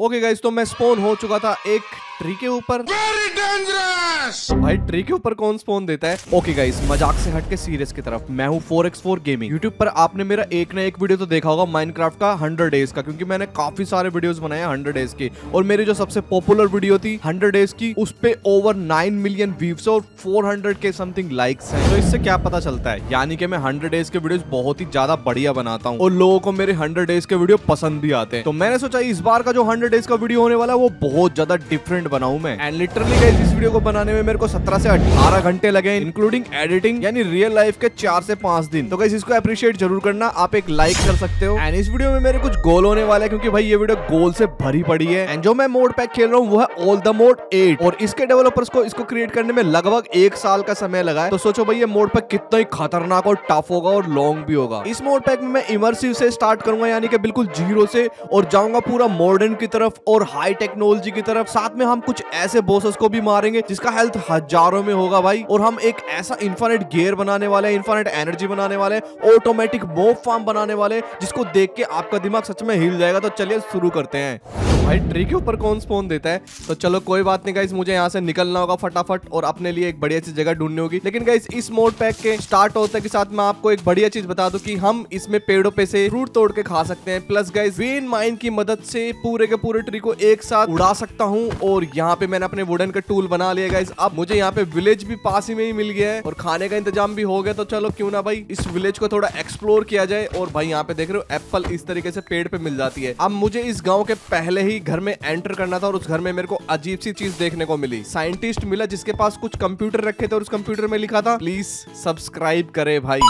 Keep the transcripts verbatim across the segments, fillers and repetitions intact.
Okay guys, तो मैं spoon हो चुका था एक ट्री के ऊपर। वेरी डेंजरस भाई, ट्री के ऊपर कौन स्पोन देता है। ओके गाइस, मजाक से हट के सीरियस की तरफ। मैं हूँ four x four gaming. YouTube पर आपने मेरा एक ना एक वीडियो तो देखा होगा माइनक्राफ्ट का हंड्रेड डेज का, क्योंकि मैंने काफी सारे वीडियोस बनाए हंड्रेड डेज के, और मेरी जो सबसे पॉपुलर वीडियो थी हंड्रेड डेज की, उस पे ओवर नाइन मिलियन व्यूज और four hundred K something likes है। तो इससे क्या पता चलता है, यानी कि मैं हंड्रेड डेज के वीडियो बहुत ही ज्यादा बढ़िया बनाता हूँ और लोगों को मेरे हंड्रेड डेज के वीडियो पसंद भी आते हैं। तो मैंने सोचा इस बार का जो हंड्रेड डेज का वीडियो होने वाला है वो बहुत ज्यादा डिफरेंट बनाऊं मैं। एंड लिटरली गाइस, इस वीडियो को बनाने में मेरे को सत्रह से अठारह घंटे लगे, इंक्लूडिंग एडिटिंग, यानी रियल लाइफ के चार से पांच दिन। तो गाइस, इसको अप्रिशिएट जरूर करना, आप एक लाइक कर सकते हो। एंड इस वीडियो में मेरे कुछ गोल होने वाले हैं, क्योंकि भाई ये वीडियो गोल से भरी पड़ी है। एंड जो मैं मोड पैक खेल रहा हूँ वो है ऑल द मोड एट, और इसके डेवलपर्स को इसको क्रिएट करने में लगभग एक साल का समय लगा है। तो सोचो भाई ये मोड पैक कितना ही खतरनाक और टफ होगा और लॉन्ग भी होगा। इस मोड पैक में मैं इमर्सिव से स्टार्ट करूंगा, यानी कि बिल्कुल जीरो से, और जाऊंगा पूरा मॉडर्न की तरफ और हाई टेक्नोलॉजी की तरफ। साथ में हम कुछ ऐसे बॉसेस को भी मारेंगे जिसका हेल्थ हजारों में होगा भाई, और हम एक ऐसा इन्फिनिट गियर बनाने वाले, इन्फिनिट एनर्जी बनाने वाले, ऑटोमेटिक मोब फार्म बनाने वाले, जिसको देख के आपका दिमाग सच में हिल जाएगा। तो चलिए शुरू करते हैं। भाई ट्री के ऊपर कौन स्पॉन देता है, तो चलो कोई बात नहीं गाइस, मुझे यहाँ से निकलना होगा फटाफट और अपने लिए एक बढ़िया सी जगह ढूंढनी होगी। लेकिन गाइस, इस मोड पैक के स्टार्ट होते के साथ मैं आपको एक बढ़िया चीज बता दूं कि हम इसमें पेड़ों पे से फ्रूट तोड़ के खा सकते हैं। प्लस गाइस, वेन माइन की मदद से पूरे के पूरे ट्री को एक साथ उड़ा सकता हूँ। और यहाँ पे मैंने अपने वुडन का टूल बना लिया गाइस। अब मुझे यहाँ पे विलेज भी पास ही में ही मिल गया है और खाने का इंतजाम भी हो गया। तो चलो क्यों ना भाई इस विलेज को थोड़ा एक्सप्लोर किया जाए। और भाई यहाँ पे देख रहे हो, एप्पल इस तरीके से पेड़ पे मिल जाती है। अब मुझे इस गाँव के पहले ही घर में एंटर करना था, और उस घर में मेरे को अजीब सी चीज देखने को मिली। साइंटिस्ट मिला जिसके पास कुछ कंप्यूटर रखे थे, और उस कंप्यूटर में लिखा था प्लीज सब्सक्राइब करें भाई,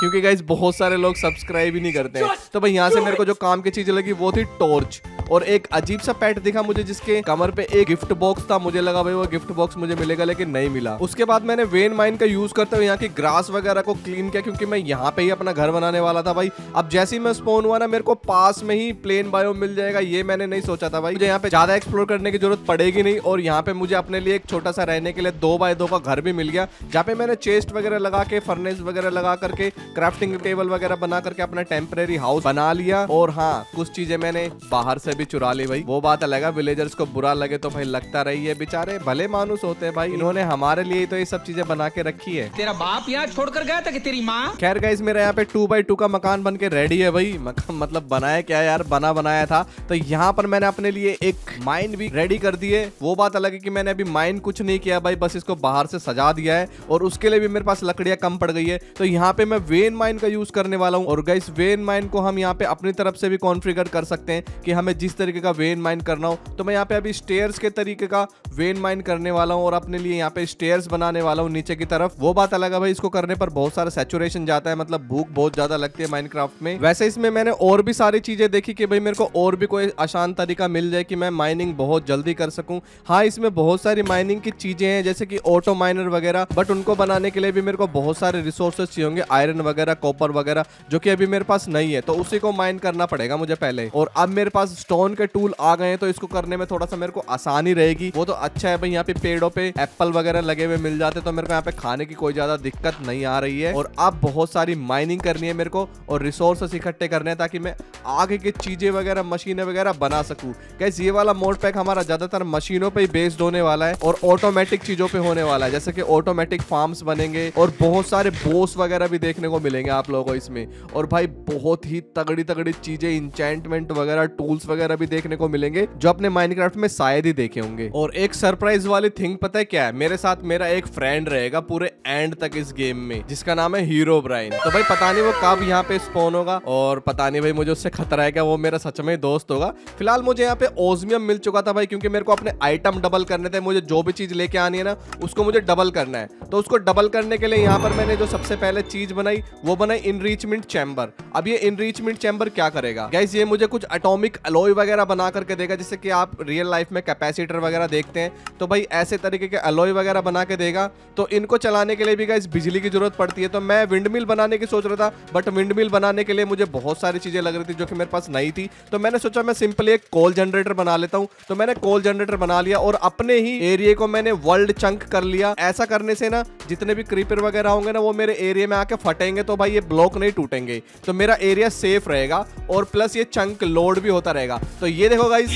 क्योंकि गाइस बहुत सारे लोग सब्सक्राइब ही नहीं करते हैं। तो भाई यहाँ से मेरे को जो काम की चीज लगी वो थी टॉर्च, और एक अजीब सा पैट दिखा मुझे जिसके कमर पे एक गिफ्ट बॉक्स था। मुझे लगा भाई वो गिफ्ट बॉक्स मुझे मिलेगा, लेकिन नहीं मिला। उसके बाद मैंने वेन माइन का यूज करते हुए यहाँ की ग्रास वगैरह को क्लीन किया, क्योंकि मैं यहाँ पे ही अपना घर बनाने वाला था भाई। अब जैसे ही मैं स्पॉन हुआ ना, मेरे को पास में ही प्लेन बायो मिल जाएगा, ये मैंने नहीं सोचा था भाई। मुझे यहाँ पे ज्यादा एक्सप्लोर करने की जरूरत पड़ेगी नहीं। और यहाँ पे मुझे अपने लिए एक छोटा सा रहने के लिए दो बाय दो का घर भी मिल गया, जहाँ पे मैंने चेस्ट वगैरह लगा के, फर्नेस वगैरह लगा करके, क्राफ्टिंग टेबल वगैरह बना करके अपना टेम्परेरी हाउस बना लिया। और हाँ, कुछ चीजें मैंने बाहर से भी चुरा ली भाई। वो बात अलग है, विलेजर्स को बुरा लगे तो भाई लगता रही है, बेचारे भले मानुस होते हैं भाई, इन्होंने हमारे लिए तो ये सब चीजें बना के रखी है। तेरा बाप यहाँ छोड़कर गया था कि तेरी माँ? खैर गाइस, मेरा यहाँ पे टू बाई टू का मकान बन के रेडी है भाई। मतलब बनाया क्या यार, बना बनाया था। तो यहाँ पर मैंने अपने लिए एक माइन भी रेडी कर दी है। वो बात अलग है कि मैंने अभी माइन कुछ नहीं किया भाई, बस इसको बाहर से सजा दिया है, और उसके लिए भी मेरे पास लकड़ियां कम पड़ गई है। तो यहाँ पे मैं वेन माइन का यूज करने वाला हूँ। और गाइस, वेन माइन को हम यहाँ पे अपनी तरफ से भी कॉन्फिगर कर सकते हैं कि हमें जिस तरीके का वेन माइन करना हो। तो मैं यहाँ पे अभी स्टेयर्स के तरीके का वेन माइन करने वाला हूँ, और अपने लिए यहाँ पे स्टेयर्स बनाने वाला हूँ नीचे की तरफ। वो बात अलग है भाई, इसको करने पर बहुत सारा सैचुरेशन जाता है, मतलब भूख बहुत ज्यादा लगती है माइनक्राफ्ट में। वैसे इसमें मैंने और भी सारी चीजें देखी कि भाई मेरे को और भी कोई आसान तरीका मिल जाए कि मैं माइनिंग बहुत जल्दी कर सकूँ। हाँ, इसमें बहुत सारी माइनिंग की चीजें हैं, जैसे कि ऑटो माइनर वगैरह, बट उनको बनाने के लिए भी मेरे को बहुत सारे रिसोर्सेज चाहिए होंगे, आयरन वगैरह, कॉपर वगैरह, जो कि अभी मेरे पास नहीं है। तो उसी को माइन करना पड़ेगा मुझे पहले। और अब मेरे पास स्टोन के टूल आ गए हैं, तो इसको करने में थोड़ा सा मेरे को आसानी रहेगी। वो तो अच्छा है भाई, यहाँ पे पेड़ों पे एप्पल वगैरह लगे हुए मिल जाते, तो मेरे को यहाँ पे खाने की कोई ज्यादा दिक्कत नहीं आ रही है। और अब बहुत सारी माइनिंग करनी है मेरे को, और रिसोर्सेस इकट्ठे करने हैं ताकि मैं आगे की चीजें वगैरह, मशीनें वगैरह बना सकूं। गाइस, ये वाला मोड पैक हमारा ज्यादातर मशीनों पर ही बेस्ड होने वाला है और ऑटोमेटिक चीजों पर होने वाला है, जैसे कि ऑटोमेटिक फार्म्स बनेंगे और बहुत सारे बॉस वगैरह भी देखने को मिलेंगे आप लोगों को इसमें। और भाई बहुत ही तगड़ी तगड़ी चीजें, इंचेंटमेंट वगैरह, टूल्स वगैरह भी देखने को मिलेंगे जो अपने माइनक्राफ्ट में शायद ही देखे होंगे। और एक सरप्राइज वाली थिंग पता है क्या है, मेरे साथ मेरा एक फ्रेंड रहेगा पूरे एंड तक इस गेम में, जिसका नाम है हीरोब्राइन। तो भाई पता नहीं वो कब यहाँ पे स्पॉन होगा, और पता नहीं भाई मुझे उससे खतरा है क्या वो मेरा सच में दोस्त होगा। फिलहाल मुझे यहाँ पे ओजमियम मिल चुका था भाई, क्योंकि मेरे को अपने आइटम डबल करने थे। मुझे जो भी चीज लेके आनी है ना, उसको मुझे डबल करना है। तो उसको डबल करने के लिए यहाँ पर मैंने जो सबसे पहले चीज बनाई वो बनाई इनरीचमेंट चैम्बर। अब ये इनरीचमेंट चैम्बर क्या करेगा गाइस, ये मुझे कुछ एटॉमिक अलॉय वगैरह बना करके देगा, जैसे कि आप रियल लाइफ में कैपेसिटर वगैरह देखते हैं। तो भाई ऐसे तरीके के अलॉय वगैरह बना के देगा। तो इनको चलाने के लिए भी गाइस बिजली की जरूरत पड़ती है। तो मैं विंडमिल बनाने की सोच रहा था, बट विंडमिल बनाने के लिए मुझे बहुत सारी चीजें लग रही थी जो कि मेरे पास नहीं थी। तो मैंने सोचा मैं सिंपली एक कोल जनरेटर बना लेता हूँ। तो मैंने कोल जनरेटर बना लिया और अपने ही एरिया को मैंने वर्ल्ड चंक कर लिया। ऐसा करने से ना जितने भी क्रीपर वगैरह होंगे ना, वो मेरे एरिया में आके फटेंगे करेंगे तो भाई ये ब्लॉक नहीं टूटेंगे, तो मेरा एरिया सेफ रहेगा और प्लस ये चंक लोड भी होता रहेगा। तो ये देखो गाइस,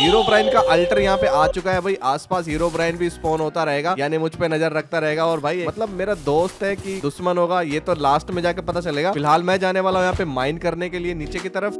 हीरोब्राइन का अल्टर यहाँ पे आ चुका है भाई, आसपास हीरोब्राइन भी स्पॉन होता रहेगा, यानी मुझ पे नजर रखता रहेगा। और भाई मतलब मेरा दोस्त है कि दुश्मन होगा ये तो लास्ट में जाके पता चलेगा। फिलहाल मैं जाने वाला हूँ यहाँ पे माइन करने के लिए नीचे की तरफ।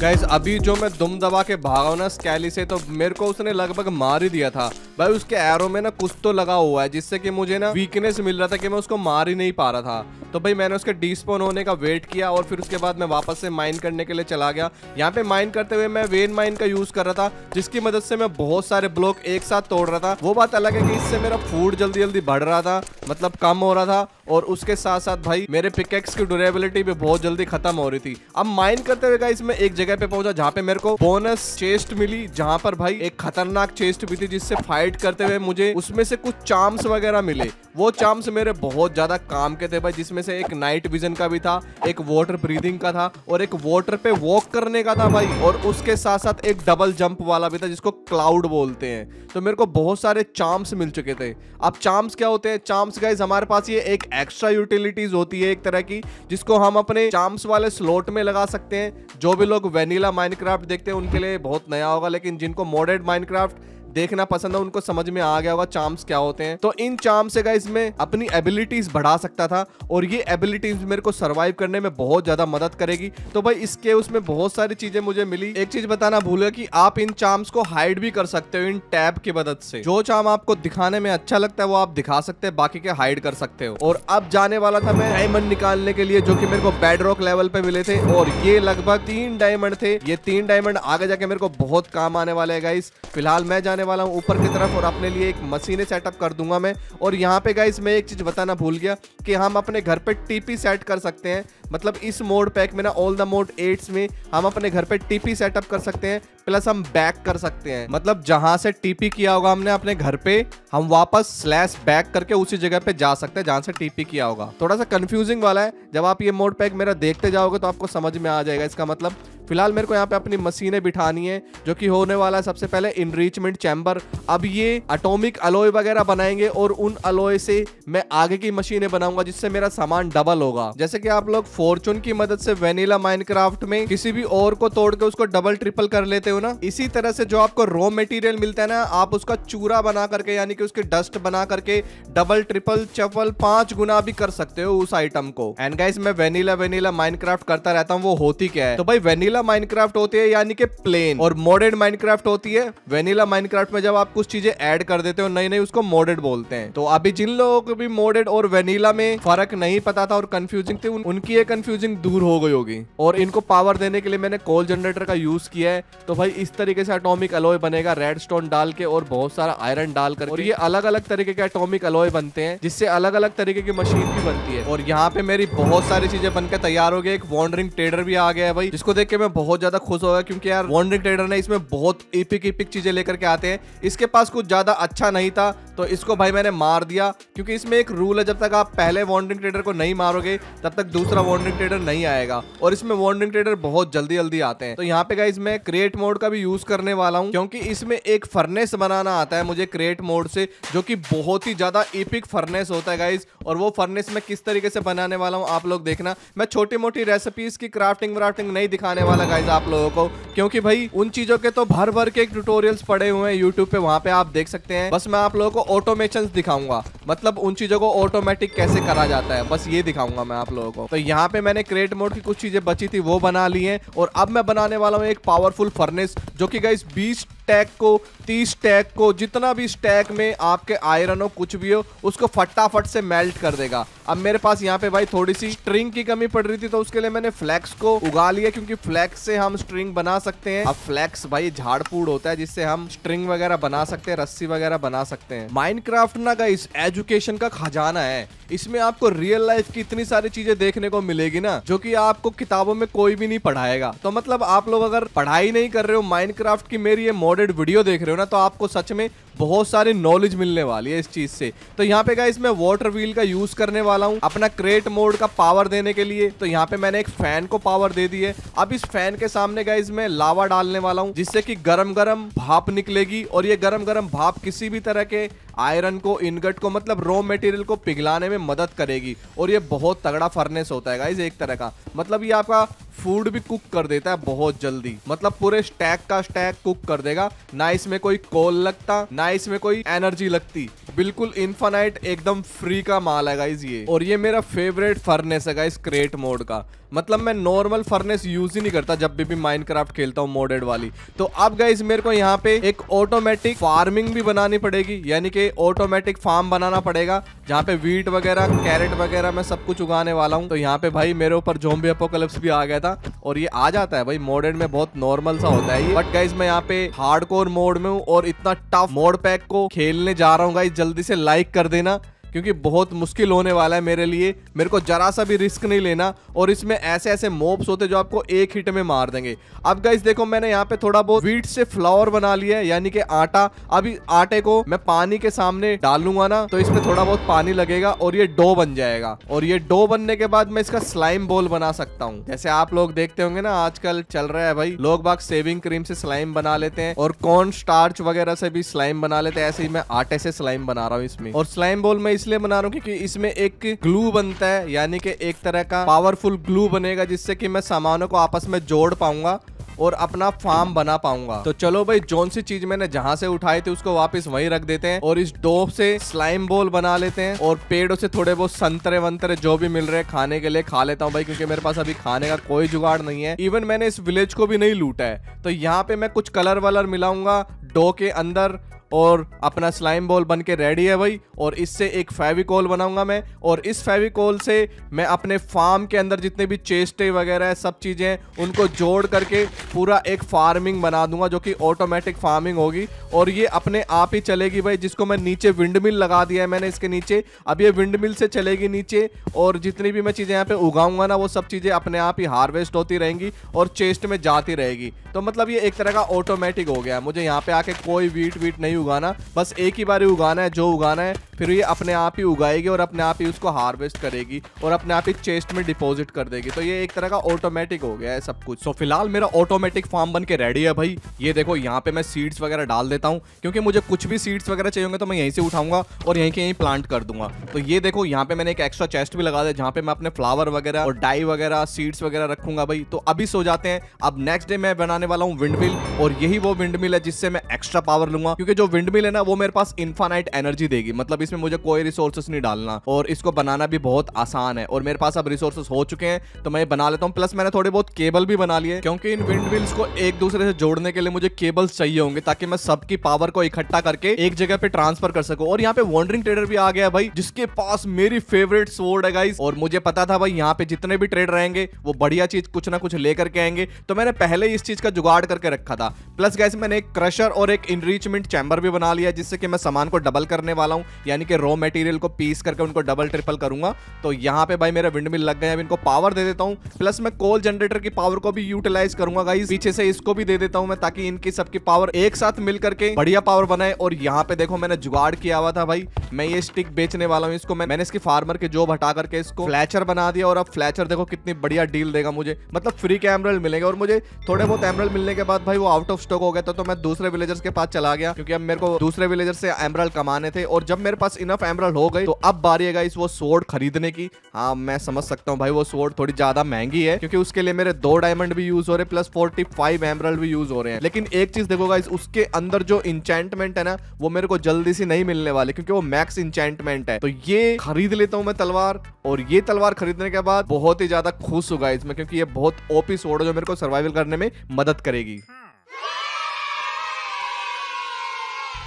गाइस अभी जो मैं दुम दबा के भागा ना स्कैली से, तो मेरे को उसने लगभग मार ही दिया था भाई। उसके एरो में ना कुछ तो लगा हुआ है जिससे कि मुझे ना वीकनेस मिल रहा था कि मैं उसको मार ही नहीं पा रहा था। तो भाई मैंने उसके डिस्पोन होने का वेट किया और फिर उसके बाद मैं वापस से माइन करने के लिए चला गया। यहाँ पे माइन करते हुए मैं वेन माइन का यूज कर रहा था जिसकी मदद से मैं बहुत सारे ब्लॉक एक साथ तोड़ रहा था। वो बात अलग है कि इससे मेरा फूड जल्दी जल्दी बढ़ रहा था, मतलब कम हो रहा था, और उसके साथ साथ भाई मेरे पिकेक्स की ड्यूरेबिलिटी भी बहुत जल्दी खत्म हो रही थी। अब माइन करते हुए गाइस मैं एक जगह पे पहुंचा जहाँ पे मेरे को बोनस चेस्ट मिली, जहाँ पर भाई एक खतरनाक चेस्ट भी थी जिससे फाइट करते हुए मुझे उसमें से कुछ चार्म्स वगैरह मिले। वो चार्म्स मेरे बहुत ज्यादा काम के थे भाई, जिसमें से एक नाइट विजन का भी था, एक वाटर ब्रीदिंग का था और एक वाटर पे वॉक करने का था भाई, और उसके साथ साथ एक डबल जंप वाला भी था जिसको क्लाउड बोलते हैं। तो मेरे को बहुत सारे चार्म्स मिल चुके थे। अब चार्म्स क्या होते हैं? चार्म्स गाइस हमारे पास ये एक एक्स्ट्रा यूटिलिटीज होती है एक तरह की, जिसको हम अपने चार्म्स वाले स्लॉट में लगा सकते हैं। जो भी लोग वेनिला माइनक्राफ्ट देखते हैं उनके लिए बहुत नया होगा, लेकिन जिनको मॉडेड माइनक्राफ्ट देखना पसंद है उनको समझ में आ गया होगा चार्म्स क्या होते हैं। तो इन चार्म्स से गाइस मैं अपनी एबिलिटीज बढ़ा सकता था और ये एबिलिटीज मेरे को सर्वाइव करने में बहुत ज्यादा मदद करेगी। तो भाई इसके उसमें बहुत सारी चीजें मुझे मिली। एक चीज बताना भूले कि आप इन चार्म्स को हाइड भी कर सकते हो इन टैब की मदद से। जो चार्म आपको दिखाने में अच्छा लगता है वो आप दिखा सकते हैं, बाकी के हाइड कर सकते हो। और अब जाने वाला था मैं डायमंड निकालने के लिए जो की मेरे को बेडरॉक लेवल पे मिले थे, और ये लगभग तीन डायमंड थे। ये तीन डायमंड आगे जाके मेरे को बहुत काम आने वाले है गाइस। फिलहाल मैं जाने वाला हूं ऊपर की तरफ और अपने लिए एक मशीन सेटअप कर दूंगा मैं। और यहां पे गाइस मैं एक चीज बताना भूल गया कि हम अपने घर पे टीपी सेट कर सकते हैं, मतलब इस मोड पैक में ना ऑल द मोड एट्स में हम अपने घर पे टीपी सेटअप कर सकते हैं, प्लस हम बैक कर सकते हैं। मतलब जहां से टीपी किया होगा हमने अपने घर पे, हम वापस स्लैश बैक करके उसी जगह पे जा सकते हैं जहां से टीपी किया होगा। थोड़ा सा कंफ्यूजिंग वाला है, जब आप ये मोड पैक मेरा देखते जाओगे तो आपको समझ में आ जाएगा इसका मतलब। फिलहाल मेरे को यहाँ पे अपनी मशीनें बिठानी है, जो कि होने वाला है सबसे पहले इनरिचमेंट चैम्बर। अब ये एटॉमिक अलॉय वगैरह बनाएंगे और उन अलॉय से मैं आगे की मशीनें बनाऊंगा जिससे मेरा सामान डबल होगा। जैसे कि आप लोग फॉर्चून की मदद से वेनिला माइनक्राफ्ट में किसी भी और को तोड़ के उसको डबल ट्रिपल कर लेते हो ना, इसी तरह से जो आपको रॉ मटेरियल मिलता है ना, आप उसका चूरा बना करके यानी कि उसके डस्ट बना करके डबल ट्रिपल चपल पांच गुना भी कर सकते हो उस आइटम को। एंड गाइस मैं वेनिला वेनिला माइनक्राफ्ट करता रहता हूँ, वो होती क्या है? तो भाई वेनिला माइनक्राफ्ट होती है यानी कि प्लेन, और मॉडेड माइनक्राफ्ट होती है। वेनिला माइनक्राफ्ट में जब आप कुछ चीजें ऐड कर देते हो नई नई, उसको मॉडेड बोलते हैं। तो अभी जिन लोगों को भी मॉडेड और वेनिला में फर्क नहीं पता था और कंफ्यूजिंग थी, उन, उनकी ये कंफ्यूजिंग दूर हो गई होगी। और इनको पावर देने के लिए मैंने कोल जनरेटर का यूज किया है। तो भाई इस तरीके से एटॉमिक अलॉय बनेगा, रेडस्टोन डाल के और बहुत सारा आयरन डाल कर, और ये अलग अलग तरीके के एटॉमिक अलॉय बनते हैं जिससे अलग अलग तरीके की मशीन भी बनती है। और यहाँ पे मेरी बहुत सारी चीजें बनकर तैयार हो गई। एक वॉन्डरिंग ट्रेडर भी आ गया है भाई, जिसको देख के बहुत ज्यादा खुश होगा, क्योंकि यार वॉन्डरिंग ट्रेडर ने इसमें बहुत एपिक एपिक चीजें लेकर के आते हैं। इसके पास कुछ ज्यादा अच्छा नहीं था तो इसको भाई मैंने मार दिया, क्योंकि इसमें एक रूल है, जब तक आप पहले वॉन्डरिंग ट्रेडर को नहीं मारोगे तब तक दूसरा वॉन्डरिंग ट्रेडर नहीं आएगा, और इसमें वॉन्डरिंग ट्रेडर बहुत जल्दी जल्दी आते हैं। तो यहाँ पे गाइस मैं क्रिएट मोड का भी यूज करने वाला हूँ, क्योंकि इसमें एक फर्नेस बनाना आता है मुझे क्रिएट मोड से, जो कि बहुत ही ज्यादा एपिक फर्नेस होता है गाइस। और वो फर्नेस मैं किस तरीके से बनाने वाला हूँ आप लोग देखना। मैं छोटी मोटी रेसिपीज की क्राफ्टिंग व्राफ्टिंग नहीं दिखाने वाला गाइस आप लोगों को, क्योंकि भाई उन चीजों के तो भर भर के ट्यूटोरियल्स पड़े हुए हैं यूट्यूब पे, वहां पे आप देख सकते हैं। बस मैं आप लोगों को ऑटोमेशंस दिखाऊंगा, मतलब उन चीजों को ऑटोमेटिक कैसे करा जाता है, बस ये दिखाऊंगा मैं आप लोगों को। तो यहाँ पे मैंने क्रिएट मोड की कुछ चीजें बची थी वो बना ली है, और अब मैं बनाने वाला हूँ एक पावरफुल फर्नेस, जो की गाइस बीस टैग को, तीस टैग को, जितना भी स्टैग में आपके आयरन हो कुछ भी हो उसको फटाफट से मेल्ट कर देगा। अब मेरे पास यहाँ पे भाई थोड़ी सी स्ट्रिंग की कमी पड़ रही थी तो उसके लिए मैंने फ्लैक्स को उगा लिया, क्योंकि फ्लैक्स से हम स्ट्रिंग बना सकते हैं। अब फ्लैक्स भाई झाड़ फूड होता है जिससे हम स्ट्रिंग वगैरह बना सकते हैं, रस्सी वगैरह बना सकते हैं। माइनक्राफ्ट ना गाइस एजुकेशन का खजाना है, इसमें आपको रियल लाइफ की इतनी सारी चीजें देखने को मिलेगी ना जो कि आपको किताबों में कोई भी नहीं पढ़ाएगा। तो मतलब आप लोग अगर पढ़ाई नहीं कर रहे हो, माइनक्राफ्ट की मेरी ये मॉडेड वीडियो देख रहे हो ना, तो आपको सच में बहुत सारी नॉलेज मिलने वाली है इस चीज से। तो यहाँ पे गाइस मैं वाटर व्हील का यूज करने वाला हूँ अपना क्रेट मोड का पावर देने के लिए। तो यहाँ पे मैंने एक फैन को पावर दे दी है। अब इस फैन के सामने गाइस मैं लावा डालने वाला हूँ जिससे कि गरम गरम भाप निकलेगी, और ये गरम गरम भाप किसी भी तरह के आयरन को, इनगट को, मतलब रॉ मटेरियल को पिघलाने में मदद करेगी। और ये बहुत तगड़ा फर्नेस होता है गाइस एक तरह का, मतलब ये आपका फूड भी कुक कर देता है बहुत जल्दी, मतलब पूरे स्टैक का स्टैक कुक कर देगा। ना इसमें कोई कोल लगता, ना इसमें कोई एनर्जी लगती, बिल्कुल इनफिनाइट एकदम फ्री का माल है गाइस ये। और ये मेरा फेवरेट फर्नेस है गाइस क्रेट मोड का, मतलब मैं नॉर्मल फर्नेस यूज ही नहीं करता जब भी, भी माइनक्राफ्ट खेलता हूँ मॉडेड वाली। तो अब गाइस मेरे को यहाँ पे एक ऑटोमेटिक फार्मिंग भी बनानी पड़ेगी, यानी कि ऑटोमेटिक फार्म बनाना पड़ेगा जहाँ पे व्हीट वगैरह, कैरेट वगैरह मैं सब कुछ उगाने वाला हूँ। तो यहाँ पे भाई मेरे ऊपर ज़ॉम्बी अपोकैलिप्स भी आ गया था, और ये आ जाता है भाई मॉडेड में, बहुत नॉर्मल सा होता है ये। बट गाइस मैं यहाँ पे हार्डकोर मोड में हूँ और इतना टफ मोड पैक को खेलने जा रहा हूँ गाइस, जल्दी से लाइक कर देना क्योंकि बहुत मुश्किल होने वाला है मेरे लिए। मेरे को जरा सा भी रिस्क नहीं लेना, और इसमें ऐसे ऐसे मॉब्स होते हैं जो आपको एक हिट में मार देंगे। अब गाइस देखो मैंने यहाँ पे थोड़ा बहुत व्हीट से फ्लावर बना लिया है, यानी कि आटा। अभी आटे को मैं पानी के सामने डालूंगा ना तो इसमें थोड़ा बहुत पानी लगेगा और ये डो बन जाएगा, और ये डो बनने के बाद मैं इसका स्लाइम बॉल बना सकता हूँ। जैसे आप लोग देखते होंगे ना आजकल चल रहा है भाई, लोग बाग शेविंग क्रीम से स्लाइम बना लेते हैं और कॉर्न स्टार्च वगैरह से भी स्लाइम बना लेते हैं, ऐसे ही मैं आटे से स्लाइम बना रहा हूँ इसमें। और स्लाइम बॉल में इसलिए बना रहा हूँ क्योंकि इसमें एक ग्लू बनता है, यानी कि एक तरह का पावरफुल ग्लू बनेगा जिससे कि मैं सामानों को आपस में जोड़ पाऊंगा और अपना फार्म बना पाऊंगा। तो चलो भाई, जौन सी चीज मैंने जहां से उठाई थी उसको वापस वहीं रख देते हैं, और इस डो से स्लाइम बॉल बना लेते हैं, और पेड़ों से थोड़े बहुत संतरे वंतरे जो भी मिल रहे हैं खाने के लिए खा लेता हूं भाई, क्योंकि मेरे पास अभी खाने का कोई जुगाड़ नहीं है। इवन मैंने इस विलेज को भी नहीं लूटा है। तो यहाँ पे मैं कुछ कलर वलर मिलाऊंगा डो के अंदर, और अपना स्लाइम बॉल बन के रेडी है भाई। और इससे एक फेविकोल बनाऊंगा मैं, और इस फेविकोल से मैं अपने फार्म के अंदर जितने भी चेस्टे वगैरह सब चीज़ें उनको जोड़ करके पूरा एक फार्मिंग बना दूंगा जो कि ऑटोमेटिक फार्मिंग होगी, और ये अपने आप ही चलेगी भाई, जिसको मैं नीचे विंड मिल लगा दिया है मैंने इसके नीचे। अब ये विंड मिल से चलेगी नीचे, और जितनी भी मैं चीज़ें यहाँ पर उगाऊँगा ना वो सब चीज़ें अपने आप ही हार्वेस्ट होती रहेंगी और चेस्ट में जाती रहेगी। तो मतलब ये एक तरह का ऑटोमेटिक हो गया, मुझे यहाँ पर आके कोई वीट वीट नहीं उगाना, बस एक ही बार उगाना है जो उगाना है, फिर ये अपने आप ही उगाएगी और अपने आप ही उसको हार्वेस्ट करेगी और अपने आप ही चेस्ट में डिपॉजिट कर देगी। तो ये एक तरह का ऑटोमेटिक हो गया है सब कुछ। सो फिलहाल मेरा ऑटोमेटिक फार्म बन के रेडी है भाई। ये देखो यहाँ पे मैं सीड्स वगैरह डाल देता हूँ, क्योंकि मुझे कुछ भी सीड्स वगैरह चाहिए होंगे तो मैं यहीं से उठाऊंगा और यहीं के यहीं प्लांट कर दूंगा। तो ये देखो यहाँ पे मैंने एक एक्स्ट्रा चेस्ट भी लगा दिया जहाँ पे मैं अपने फ्लावर वगैरह और डाई वगैरह सीड्स वगैरह रखूंगा भाई। तो अभी सो जाते हैं। अब नेक्स्ट डे मैं बनाने वाला हूँ विंड मिल, और यही वो विंड मिल है जिससे मैं एक्स्ट्रा पावर लूंगा, क्योंकि जो विंड मिल है ना वो मेरे पास इनफिनाइट एनर्जी देगी, मतलब इसमें मुझे कोई रिसोर्सेस नहीं डालना, और इसको बनाना भी बहुत आसान है। और मेरे पास अब रिसोर्सेस हो चुके हैं तो मैं बना लेता हूँ। प्लस मैंने थोड़े बहुत केबल भी बना लिए, क्योंकि इन विंड मिल्स को एक दूसरे से जोड़ने के लिए मुझे केबल्स चाहिए होंगे ताकि मैं सबकी पावर को इकट्ठा करके एक जगह पे ट्रांसफर कर सकूं। और यहाँ पे वॉन्डरिंग ट्रेडर भी आ गया भाई, जिसके पास मेरी फेवरेट स्वॉर्ड है गाइस, और मुझे पता था भाई यहाँ पे जितने भी ट्रेड रहेंगे वो बढ़िया चीज कुछ ना कुछ लेकर के आएंगे, तो मैंने पहले ही इस चीज का जुगाड़ करके रखा था। प्लस गाइस मैंने एक क्रशर और एक इनरिचमेंट चैम्बर भी बना लिया जिससे कि मैं सामान को डबल करने वाला हूँ, यानी कि रॉ मटेरियल को पीस करके उनको डबल ट्रिपल करूंगा। तो यहाँ पे भाई मेरा विंडमिल लग गया, अब इनको पावर दे देता हूँ। प्लस मैं कोल जनरेटर की पावर को भी यूटिलाइज करूंगा गाइस, पीछे से इसको भी दे देता हूँ मैं, ताकि इनकी सबकी पावर एक साथ मिल करके बढ़िया पावर बनाए। और यहाँ पे देखो मैंने जुगाड़ किया हुआ था भाई, मैं ये स्टिक बेचने वाला हूँ इसको। मैं, मैंने इसकी फार्मर के जॉब हटा करके इसको फ्लैचर बना दिया, और अब फ्लैचर देखो कितनी बढ़िया डील देगा मुझे, मतलब फ्री के एमरल्ड मिलेंगे। और मुझे थोड़े बहुत एमरल्ड मिलने के बाद भाई वो आउट ऑफ स्टॉक हो गया था, तो मैं दूसरे विलेजर्स के पास चला गया क्योंकि अब मेरे को दूसरे विलेजर से एमरल्ड कमाने थे। और जब मेरे पास इनफ एमरल्ड हो गई तो अब बारी है गाइस वो स्वॉर्ड खरीदने की। हाँ मैं समझ सकता हूँ भाई वो स्वॉर्ड थोड़ी ज्यादा महंगी है, क्योंकि उसके लिए मेरे दो डायमंड भी यूज हो रहे प्लस पैंतालीस एमरल्ड भी यूज हो रहे हैं। लेकिन एक चीज देखो गाइस, उसके अंदर जो इंचेंटमेंट है ना वो मेरे को जल्दी से नहीं मिलने वाली, क्योंकि वो मैक्स इंचेंटमेंट है। तो ये खरीद लेता हूँ मैं तलवार, और ये तलवार खरीदने के बाद बहुत ही ज्यादा खुश हूँ गाइस मैं, क्योंकि ये बहुत ओपी स्वॉर्ड है जो मेरे को सर्वाइवल करने में मदद करेगी।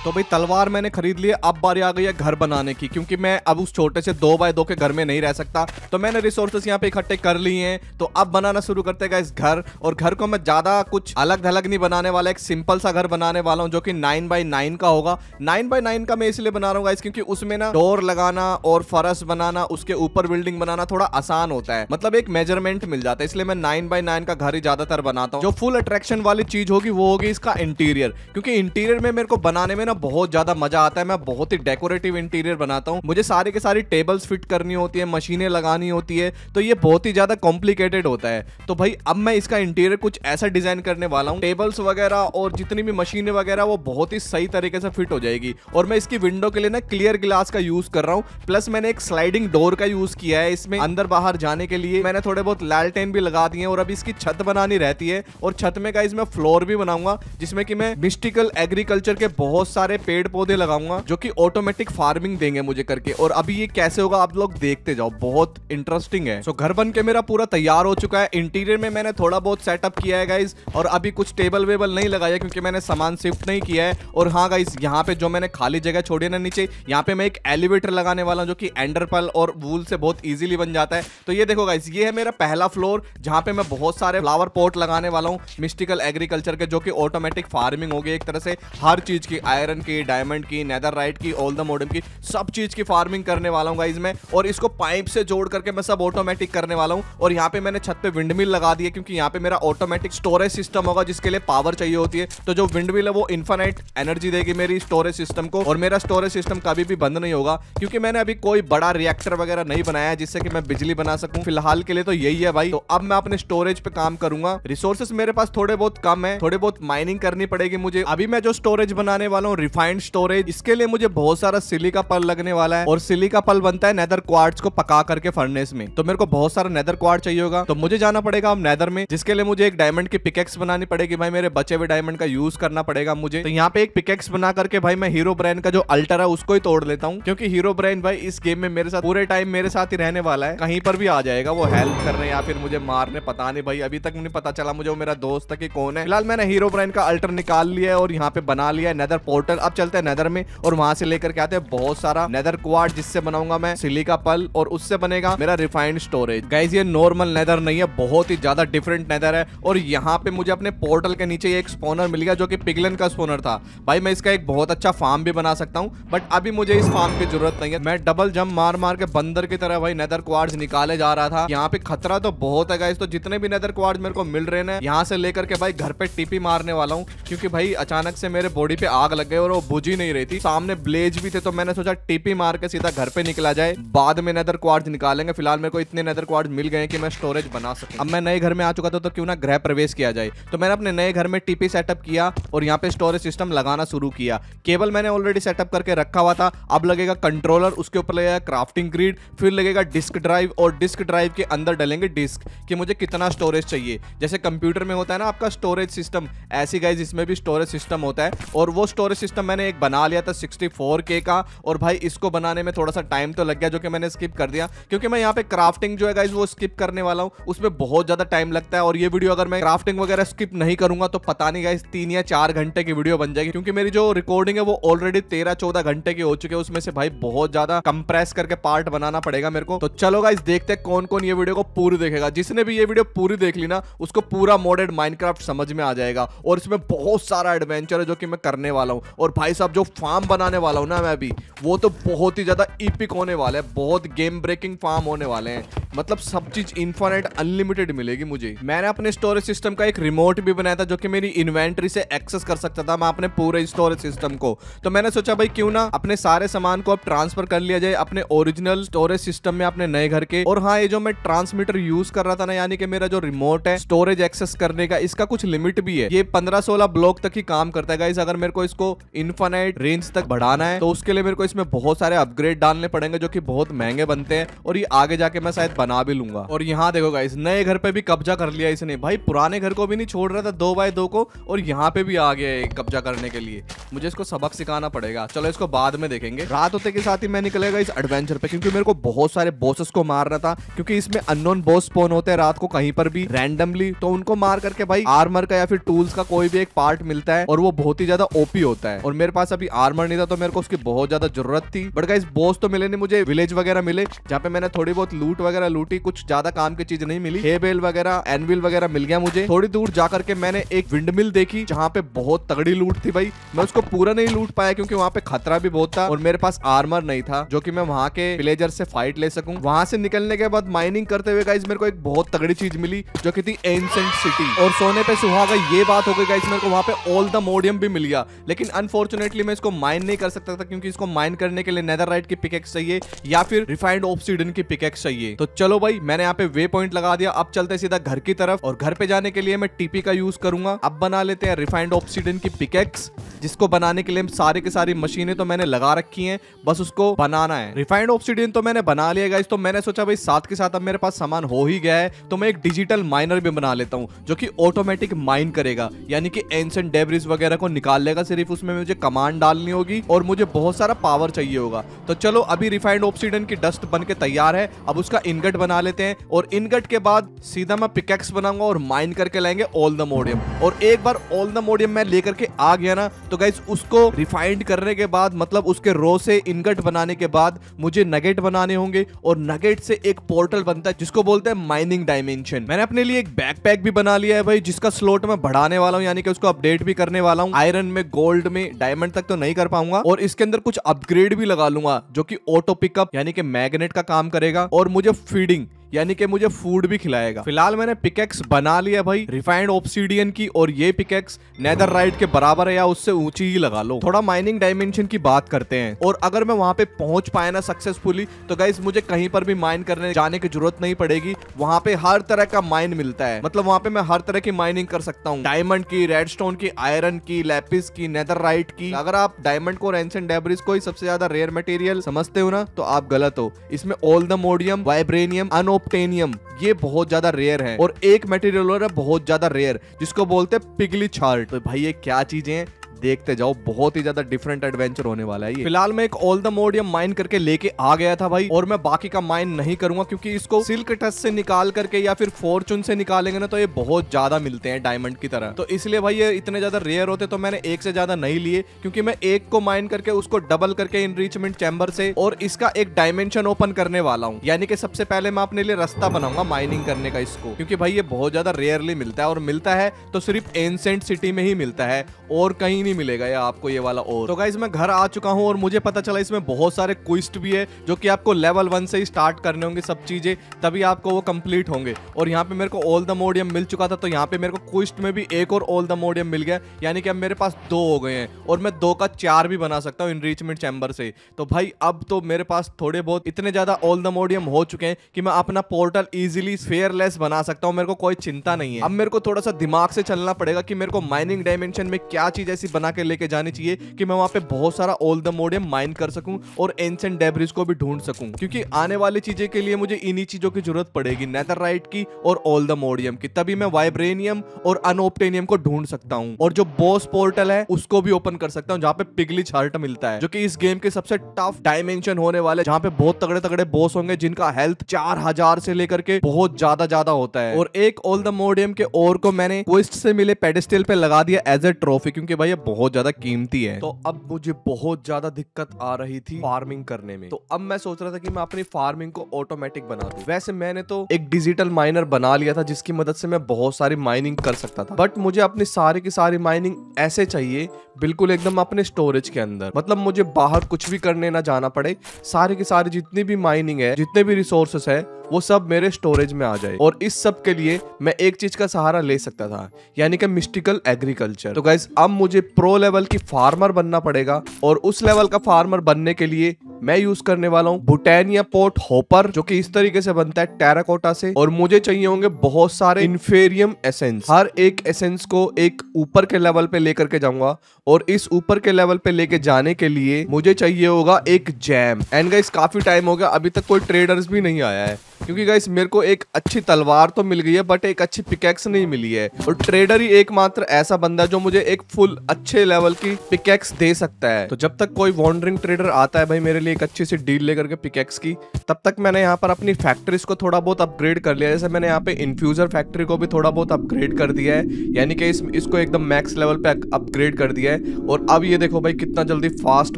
तो भाई तलवार मैंने खरीद ली है। अब बारी आ गई है घर बनाने की, क्योंकि मैं अब उस छोटे से दो बाय दो के घर में नहीं रह सकता। तो मैंने रिसोर्सेस यहाँ पे इकट्ठे कर लिए हैं, तो अब बनाना शुरू करते हैं गाइस घर। और घर को मैं ज़्यादा कुछ अलग थलग नहीं बनाने वाला, एक सिंपल सा घर बनाने वाला हूँ जो कि नाइन बाई नाइन का होगा। नाइन बाई नाइन का मैं इसलिए बना रहा हूँ गाइस क्योंकि उसमें ना डोर लगाना और फरस बनाना, उसके ऊपर बिल्डिंग बनाना थोड़ा आसान होता है, मतलब एक मेजरमेंट मिल जाता है। इसलिए मैं नाइन बाई नाइन का घर ही ज़्यादातर बनाता हूँ। जो फुल अट्रैक्शन वाली चीज़ होगी वो होगी इसका इंटीरियर, क्योंकि इंटीरियर में मेरे को बनाने में ना बहुत ज्यादा मजा आता है। मैं बहुत ही डेकोरेटिव इंटीरियर बनाता हूँ। मुझे सारी के सारी टेबल्स फिट करनी होती है, मशीनें लगानी होती है, तो ये बहुत ही ज्यादा कॉम्प्लिकेटेड होता है। तो भाई अब मैं इसका इंटीरियर कुछ ऐसा डिजाइन करने वाला हूँ, टेबल्स वगैरह और जितनी भी मशीनें वगैरह वो बहुत ही सही तरीके से फिट हो जाएगी। और मैं इसकी विंडो के लिए ना क्लियर ग्लास का यूज कर रहा हूँ, प्लस मैंने एक स्लाइडिंग डोर का यूज किया है। इसमें अंदर बाहर जाने के लिए मैंने थोड़े बहुत लालटेन भी लगा दिए हैं। और अभी इसकी छत बनानी रहती है, और छत में गाइस मैं फ्लोर भी बनाऊंगा जिसमें कि मैं मिस्टिकल एग्रीकल्चर के बहुत सारे पेड़ पौधे लगाऊंगा जो कि ऑटोमेटिक फार्मिंग देंगे मुझे करके। और अभी ये कैसे होगा आप लोग देखते जाओ, बहुत इंटरेस्टिंग है। सो घर बनके मेरा पूरा तैयार हो चुका है। इंटीरियर में मैंने थोड़ा बहुत सेटअप किया है गाइस, और अभी कुछ टेबल वेबल नहीं लगाया क्योंकि मैंने सामान शिफ्ट नहीं किया है। और हाँ गाइस, यहाँ पे जो मैंने खाली जगह छोड़ी ना नीचे, यहाँ पे मैं एक एलिवेटर लगाने वाला हूँ जो कि एंडरपल और वूल से बहुत ईजिली बन जाता है। तो ये देखो गाइस, ये है मेरा पहला फ्लोर जहाँ पे मैं बहुत सारे फ्लावर पॉट लगाने वाला हूँ मिस्टिकल एग्रीकल्चर के, जो कि ऑटोमेटिक फार्मिंग होगी एक तरह से। हर चीज की, आयरन की, डायमंड की, नेदरराइट की, ओल्ड मॉडर्न की, सब चीज की फार्मिंग करने वाला हूँ गाइस मैं। और इसको पाइप से जोड़ करके मैं सब ऑटोमेटिक करने वाला हूँ। और यहाँ पे मैंने छत पे विंडमिल लगा दी है क्योंकि यहाँ पे मेरा ऑटोमेटिक स्टोरेज सिस्टम होगा जिसके लिए पावर चाहिए होती है। तो जो विंडमिल है वो इन्फिनाइट एनर्जी देगी मेरी स्टोरेज सिस्टम को, और मेरा स्टोरेज सिस्टम कभी भी बंद नहीं होगा क्योंकि मैंने अभी कोई बड़ा रिएक्टर वगैरह नहीं बनाया जिससे कि मैं बिजली बना सकूँ। फिलहाल के लिए तो यही है भाई। तो अब मैं अपने स्टोरेज पे काम करूंगा। रिसोर्सेस मेरे पास थोड़े बहुत कम है, थोड़े बहुत माइनिंग करनी पड़ेगी मुझे। अभी मैं जो स्टोरेज बनाने वाला हूँ रिफाइंड स्टोरेज, इसके लिए मुझे बहुत सारा सिली का पल लगने वाला है। और सिली का पल बनता है नेदर क्वार्ट्स को पका करके फर्नेस में, तो मेरे को बहुत सारा नेदर क्वार्ट चाहिए होगा। तो मुझे जाना पड़ेगा अब नेदर में, जिसके लिए मुझे एक डायमंड की पिकेक्स बनानी पड़ेगी भाई। मेरे बचे हुए डायमंड का यूज करना पड़ेगा मुझे। तो यहाँ पे एक पिकेक्स बना करके भाई मैं हीरोब्राइन का जो अल्टर है उसको ही तोड़ लेता हूँ, क्योंकि हीरोब्राइन भाई इस गेम में मेरे साथ पूरे टाइम मेरे साथ ही रहने वाला है। कहीं पर भी आ जाएगा वो हेल्प करने या फिर मुझे मारने, पता नहीं भाई, अभी तक नहीं पता चला मुझे वो मेरा दोस्त है कि कौन है। फिलहाल मैंने हीरोब्राइन का अल्टर निकाल लिया है और यहाँ पे बना लिया है नेदर पोर्टल। अब चलते हैं नेदर में और वहां से लेकर के आते हैं बहुत सारा नेदर क्वार्ट, जिससे बनाऊंगा मैं सिली का पल और उससे बनेगा मेरा रिफाइंड स्टोरेज। गाइस ये नॉर्मल नेदर नहीं है, बहुत ही ज्यादा डिफरेंट नेदर है। और यहाँ पे मुझे अपने पोर्टल के नीचे एक स्पॉनर मिल गया जो कि पिगलिन का स्पॉनर था भाई। मैं इसका एक बहुत अच्छा फार्म भी बना सकता हूँ, बट अभी मुझे इस फार्म की जरूरत नहीं है। मैं डबल जंप मार मार के बंदर की तरह भाई नेदर क्वार्ट्स निकाले जा रहा था। यहाँ पे खतरा तो बहुत है गाइस, तो जितने भी नेदर क्वार्ट्स मेरे को मिल रहे हैं यहाँ से लेकर के भाई घर पे टीपी मारने वाला हूँ, क्योंकि भाई अचानक से मेरे बॉडी पे आग लग गई और वो बुझी नहीं रही थी। सामने ब्लेज भी थे, तो मैंने सोचा टीपी मार के सीधा घर पे निकला जाए, बाद में नेदर क्वार्ट्स निकालेंगे। फिलहाल मेरे को इतने नेदर क्वार्ट्स मिल गए कि मैं स्टोरेज बना सकूं। अब मैं नए घर में आ चुका था, तो क्यों ना गृह प्रवेश किया जाए। तो मैंने अपने नए घर में टीपी सेटअप किया और यहाँ पे स्टोरेज सिस्टम लगाना शुरू किया। केबल मैंने ऑलरेडी सेटअप करके रखा हुआ था। अब लगेगा कंट्रोलर, उसके ऊपर लगेगा क्राफ्टिंग ग्रिड, फिर लगेगा डिस्क ड्राइव, और डिस्क ड्राइव के अंदर डालेंगे डिस्क कि मुझे कितना स्टोरेज चाहिए। जैसे कंप्यूटर में होता है ना आपका स्टोरेज सिस्टम, ऐसी गाइस इसमें भी स्टोरेज सिस्टम होता है। और वो स्टोरेज सिस्टम मैंने एक बना लिया था सिक्सटी फोर के का, और भाई इसको बनाने में थोड़ा सा टाइम तो लग गया जो कि मैंने स्किप कर दिया, क्योंकि मैं यहाँ पे क्राफ्टिंग जो है गाइस वो स्किप करने वाला हूँ, उसमें बहुत ज्यादा टाइम लगता है। और ये वीडियो अगर मैं क्राफ्टिंग वगैरह स्किप नहीं करूंगा तो पता नहीं गाइस तीन या चार घंटे की वीडियो बन जाएगी, क्योंकि मेरी जो रिकॉर्डिंग है वो ऑलरेडी तेरह चौदह घंटे की हो चुकी है। उसमें से भाई बहुत ज्यादा कंप्रेस करके पार्ट बनाना पड़ेगा मेरे को। तो चलो गाइस देखते हैं कौन कौन ये वीडियो को पूरी देखेगा। जिसने भी ये वीडियो पूरी देख ली ना उसको पूरा मॉडेड माइनक्राफ्ट समझ में आ जाएगा, और इसमें बहुत सारा एडवेंचर है जो कि मैं करने वाला हूँ। और भाई साहब जो फार्म बनाने वाला हूँ ना मैं अभी, वो तो बहुत ही ज्यादा इपिक होने वाला है, बहुत गेम ब्रेकिंग फार्म होने वाले हैं। मतलब सब चीज इन्फिनिट अनलिमिटेड मिलेगी मुझे। मैंने अपने स्टोरेज सिस्टम का एक रिमोट भी बनाया था जो कि मेरी इन्वेंट्री से एक्सेस कर सकता था मैं अपने पूरे स्टोरेज सिस्टम को। तो मैंने सोचा भाई क्यों ना अपने सारे सामान को अब ट्रांसफर कर लिया जाए अपने ओरिजिनल स्टोरेज सिस्टम में, अपने नए घर के। और हाँ, ये जो मैं ट्रांसमीटर यूज कर रहा था ना, यानी कि मेरा जो रिमोट है स्टोरेज एक्सेस करने का, इसका कुछ लिमिट भी है। ये पंद्रह सोलह ब्लॉक तक ही काम करता है गाइस। अगर मेरे को इसको इन्फिनिट रेंज तक बढ़ाना है तो उसके लिए मेरे को इसमें बहुत सारे अपग्रेड डालने पड़ेंगे जो कि बहुत महंगे बनते हैं, और ये आगे जाके मैं शायद बना भी लूंगा। और यहाँ देखो गाइस, नए घर पे भी कब्जा कर लिया इसने भाई। पुराने घर को भी नहीं छोड़ रहा था दो बाय दो को, और यहाँ पे भी आ गया कब्जा करने के लिए। मुझे इसको सबक सिखाना पड़ेगा, चलो इसको बाद में देखेंगे। रात होते के साथ ही मैं निकलेगा इस एडवेंचर पे, क्योंकि मेरे को बहुत सारे बॉसेस को मारना था, क्योंकि इसमें अननोन बॉस स्पॉन होते हैं रात को कहीं पर भी रैंडमली। तो उनको मार करके भाई आर्मर का या फिर टूल्स का कोई भी एक पार्ट मिलता है, और वो बहुत ही ज्यादा ओपी होता है। है। और मेरे पास अभी आर्मर नहीं था तो मेरे को उसकी बहुत ज्यादा जरूरत थी। बट गाइस बॉस तो मिले नहीं मुझे, विलेज वगैरह मिले जहाँ पे मैंने थोड़ी बहुत लूट वगैरह लूटी, कुछ ज्यादा काम की चीज नहीं मिली। हे बेल वगैरह एनविल वगैरह मिल गया मुझे। थोड़ी दूर जाकर के मैंने एक विंडमिल देखी जहाँ पे बहुत तगड़ी लूट थी भाई। मैं उसको पूरा नहीं लूट पाया क्योंकि वहाँ पे खतरा भी बहुत था और मेरे पास आर्मर नहीं था जो की मैं वहाँ के विलेजर से फाइट ले सकूँ। वहाँ से निकलने के बाद माइनिंग करते हुए गाइस मेरे को एक बहुत तगड़ी चीज मिली जो की थी एंशिएंट सिटी, और सोने पे सुहागा ये बात हो गई गाइस। मेरे को वहाँ पे ऑल द मोडियम भी मिल गया, लेकिन अनफॉर्चुनेटली मैं इसको माइन नहीं कर सकता था क्योंकि इसको माइन करने के लिए नेदरराइट की पिकेक्स चाहिए या फिर रिफाइंड ऑब्सीडियन की पिकेक्स चाहिए। तो चलो भाई मैंने यहाँ पे वे पॉइंट लगा दिया, अब चलते सीधा घर की तरफ। और घर पे जाने के लिए मैं टीपी का यूज करूंगा। अब बना लेते हैं रिफाइंड ऑब्सीडियन की पिकेक्स, जिसको बनाने के लिए सारी की सारी मशीनें तो मैंने लगा रखी हैं, बस उसको बनाना है। रिफाइंड ऑब्सीडियन तो मैंने बना लिया गाइस, तो मैंने सोचा भाई साथ के साथ अब मेरे पास सामान हो ही गया है तो मैं एक डिजिटल माइनर भी बना लेता हूँ जो कि ऑटोमेटिक माइन करेगा, यानी कि एंशिएंट डेब्रिस वगैरह को निकाल लेगा। सिर्फ उसमें मुझे कमांड डालनी होगी और मुझे बहुत सारा पावर चाहिए होगा। तो चलो अभी रिफाइंड ऑब्सीडियन की डस्ट बन के तैयार है, अब उसका इनगट बना लेते हैं और इनगट के बाद सीधा मैं पिकेक्स बनाऊंगा और माइन करके लाएंगे ऑल द मोडियम। और एक बार ऑल द मोडियम मैं लेकर के आ गया ना तो गाइस उसको रिफाइंड करने के बाद, मतलब उसके रो से इनगट बनाने के बाद मुझे नगेट बनाने होंगे और नगेट से एक पोर्टल बनता है जिसको बोलते हैं माइनिंग डायमेंशन। मैंने अपने लिए एक बैकपैक भी बना लिया है भाई, जिसका स्लॉट मैं बढ़ाने वाला हूँ, यानी कि उसको अपडेट भी करने वाला हूँ। आयरन में, गोल्ड में, डायमंड तक तो नहीं कर पाऊंगा और इसके अंदर कुछ अपग्रेड भी लगा लूंगा जो कि ऑटो पिकअप यानी कि मैग्नेट का काम करेगा और मुझे फीडिंग यानी कि मुझे फूड भी खिलाएगा। फिलहाल मैंने पिकेक्स बना लिया भाई रिफाइंड ऑब्सीडियन की, और ये पिकेक्स नेदरराइट के बराबर है या उससे ऊंची ही लगा लो। थोड़ा माइनिंग डायमेंशन की बात करते हैं, और अगर मैं वहां पे पहुंच पाया ना सक्सेसफुली तो गाइस मुझे कहीं पर भी माइन करने जाने की जरूरत नहीं पड़ेगी। वहां पे हर तरह का माइन मिलता है, मतलब वहां पे मैं हर तरह की माइनिंग कर सकता हूँ, डायमंड की, रेडस्टोन की, आयरन की, लैपिस की, नेदरराइट की। अगर आप डायमंड को एंशिएंट डेब्रिस को ही सबसे ज्यादा रेयर मटेरियल समझते हो ना तो आप गलत हो। इसमें ऑल द मोडियम, वाइब्रेनियम, ऑप्टेनियम ये बहुत ज्यादा रेयर है और एक मटेरियल और है बहुत ज्यादा रेयर जिसको बोलते हैं पिगलिच। तो भाई ये क्या चीजें हैं देखते जाओ, बहुत ही ज्यादा डिफरेंट एडवेंचर होने वाला है ये। फिलहाल मैं एक ऑल द मोडियम माइन करके लेके आ गया था भाई, और मैं बाकी का माइन नहीं करूंगा क्योंकि इसको सिल्क टच से निकाल करके या फिर फॉर्चून से निकालेंगे ना तो ये बहुत ज्यादा मिलते हैं डायमंड की तरह, तो इसलिए भाई ये इतने ज्यादा रेयर होते तो मैंने एक से ज्यादा नहीं लिए क्योंकि मैं एक को माइन करके उसको डबल करके इनरिचमेंट चैम्बर से और इसका एक डायमेंशन ओपन करने वाला हूँ, यानी कि सबसे पहले मैं अपने लिए रास्ता बनाऊंगा माइनिंग करने का इसको, क्योंकि भाई ये बहुत ज्यादा रेयरली मिलता है और मिलता है तो सिर्फ एंशिएंट सिटी में ही मिलता है और कहीं मिलेगा या आपको ये वाला। और तो गाइस मैं घर आ चुका हूं और मुझे पता चला इसमें बहुत सारे क्वेस्ट भी है जो कि आपको लेवल वन से ही स्टार्ट करने होंगे सब चीजें, तभी आपको वो कंप्लीट होंगे। और यहाँ पे मेरे को ऑल द मोडियम मिल चुका था तो यहाँ पे मेरे को क्वेस्ट में भी एक और ऑल द मोडियम मिल गया, यानी कि अब मेरे पास दो हो गए हैं और मैं दो का चार भी बना सकता हूँ इनरिचमेंट चैम्बर से। तो भाई अब तो मेरे पास थोड़े बहुत इतने ज्यादा ऑल द मोडियम हो चुके हैं कि मैं अपना पोर्टल इजिली फेयरलेस बना सकता हूँ, मेरे को कोई चिंता नहीं है। अब मेरे को थोड़ा सा दिमाग से चलना पड़ेगा कि मेरे को माइनिंग डायमेंशन में क्या चीज ऐसी बना के लेके जानी चाहिए कि मैं वहां पे बहुत सारा ऑल द मोडियम माइन कर सकूं और एंशिएंट डेब्रिस को भी ढूंढ सकूं, क्योंकि आने वाली चीजें के लिए मुझे इन्हीं चीजों की जरूरत पड़ेगी, नेदरराइट की और ऑल द मोडियम की, तभी मैं वाइब्रेनियम और अनऑप्टेनियम को ढूंढ सकता हूं। और जो बॉस पोर्टल है उसको भी ओपन कर सकता हूं जहां पे पिगलिच हार्ट मिलता है, जो कि इस गेम के सबसे टफ डायमेंशन होने वाले, जहां पे बहुत तगड़े तगड़े बॉस होंगे जिनका हेल्थ चार हजार से लेकर के बहुत ज्यादा ज्यादा होता है। और एक ऑल द मोडियम के और को मैंने क्वेस्ट से मिले पेडेस्टल पे लगा दिया एज ए ट्रॉफी, क्योंकि भाई बहुत ज्यादा कीमती है। तो अब मुझे बहुत ज्यादा दिक्कत आ रही थी फार्मिंग करने में, तो अब मैं सोच रहा था कि मैं अपनी फार्मिंग को ऑटोमेटिक बना दूं। वैसे मैंने तो एक डिजिटल माइनर बना लिया था जिसकी मदद से मैं बहुत सारी माइनिंग कर सकता था, बट मुझे अपनी सारी की सारी माइनिंग ऐसे चाहिए बिल्कुल एकदम अपने स्टोरेज के अंदर, मतलब मुझे बाहर कुछ भी करने ना जाना पड़े, सारी की सारी जितनी भी माइनिंग है, जितने भी रिसोर्सेस है वो सब मेरे स्टोरेज में आ जाए। और इस सब के लिए मैं एक चीज का सहारा ले सकता था, यानी कि मिस्टिकल एग्रीकल्चर। तो गाइस अब मुझे प्रो लेवल की फार्मर बनना पड़ेगा और उस लेवल का फार्मर बनने के लिए मैं यूज करने वाला हूँ बुटानिया पोर्ट होपर, जो कि इस तरीके से बनता है टेराकोटा से। और मुझे चाहिए होंगे बहुत सारे इन्फेरियम एसेंस, हर एक एसेंस को एक ऊपर के लेवल पे लेकर के जाऊंगा और इस ऊपर के लेवल पे लेके जाने के लिए मुझे चाहिए होगा एक जैम। एंड गाइस काफी टाइम हो गया, अभी तक कोई ट्रेडर्स भी नहीं आया है, क्योंकि गाइस मेरे को एक अच्छी तलवार तो मिल गई है बट एक अच्छी पिकेक्स नहीं मिली है, और ट्रेडर ही एकमात्र ऐसा बंदा जो मुझे एक फुल अच्छे लेवल की पिकेक्स दे सकता है। तो जब तक कोई वॉन्डरिंग ट्रेडर आता है भाई मेरे लिए एक अच्छी सी डील लेकर के पिकेक्स की, तब तक मैंने यहाँ पर अपनी फैक्ट्रीज को थोड़ा बहुत अपग्रेड कर लिया। जैसे मैंने यहाँ पे इन्फ्यूजर फैक्ट्री को भी थोड़ा बहुत अपग्रेड कर दिया है, यानी कि इस, इसको एकदम मैक्स लेवल पे अपग्रेड कर दिया है। और अब ये देखो भाई कितना जल्दी फास्ट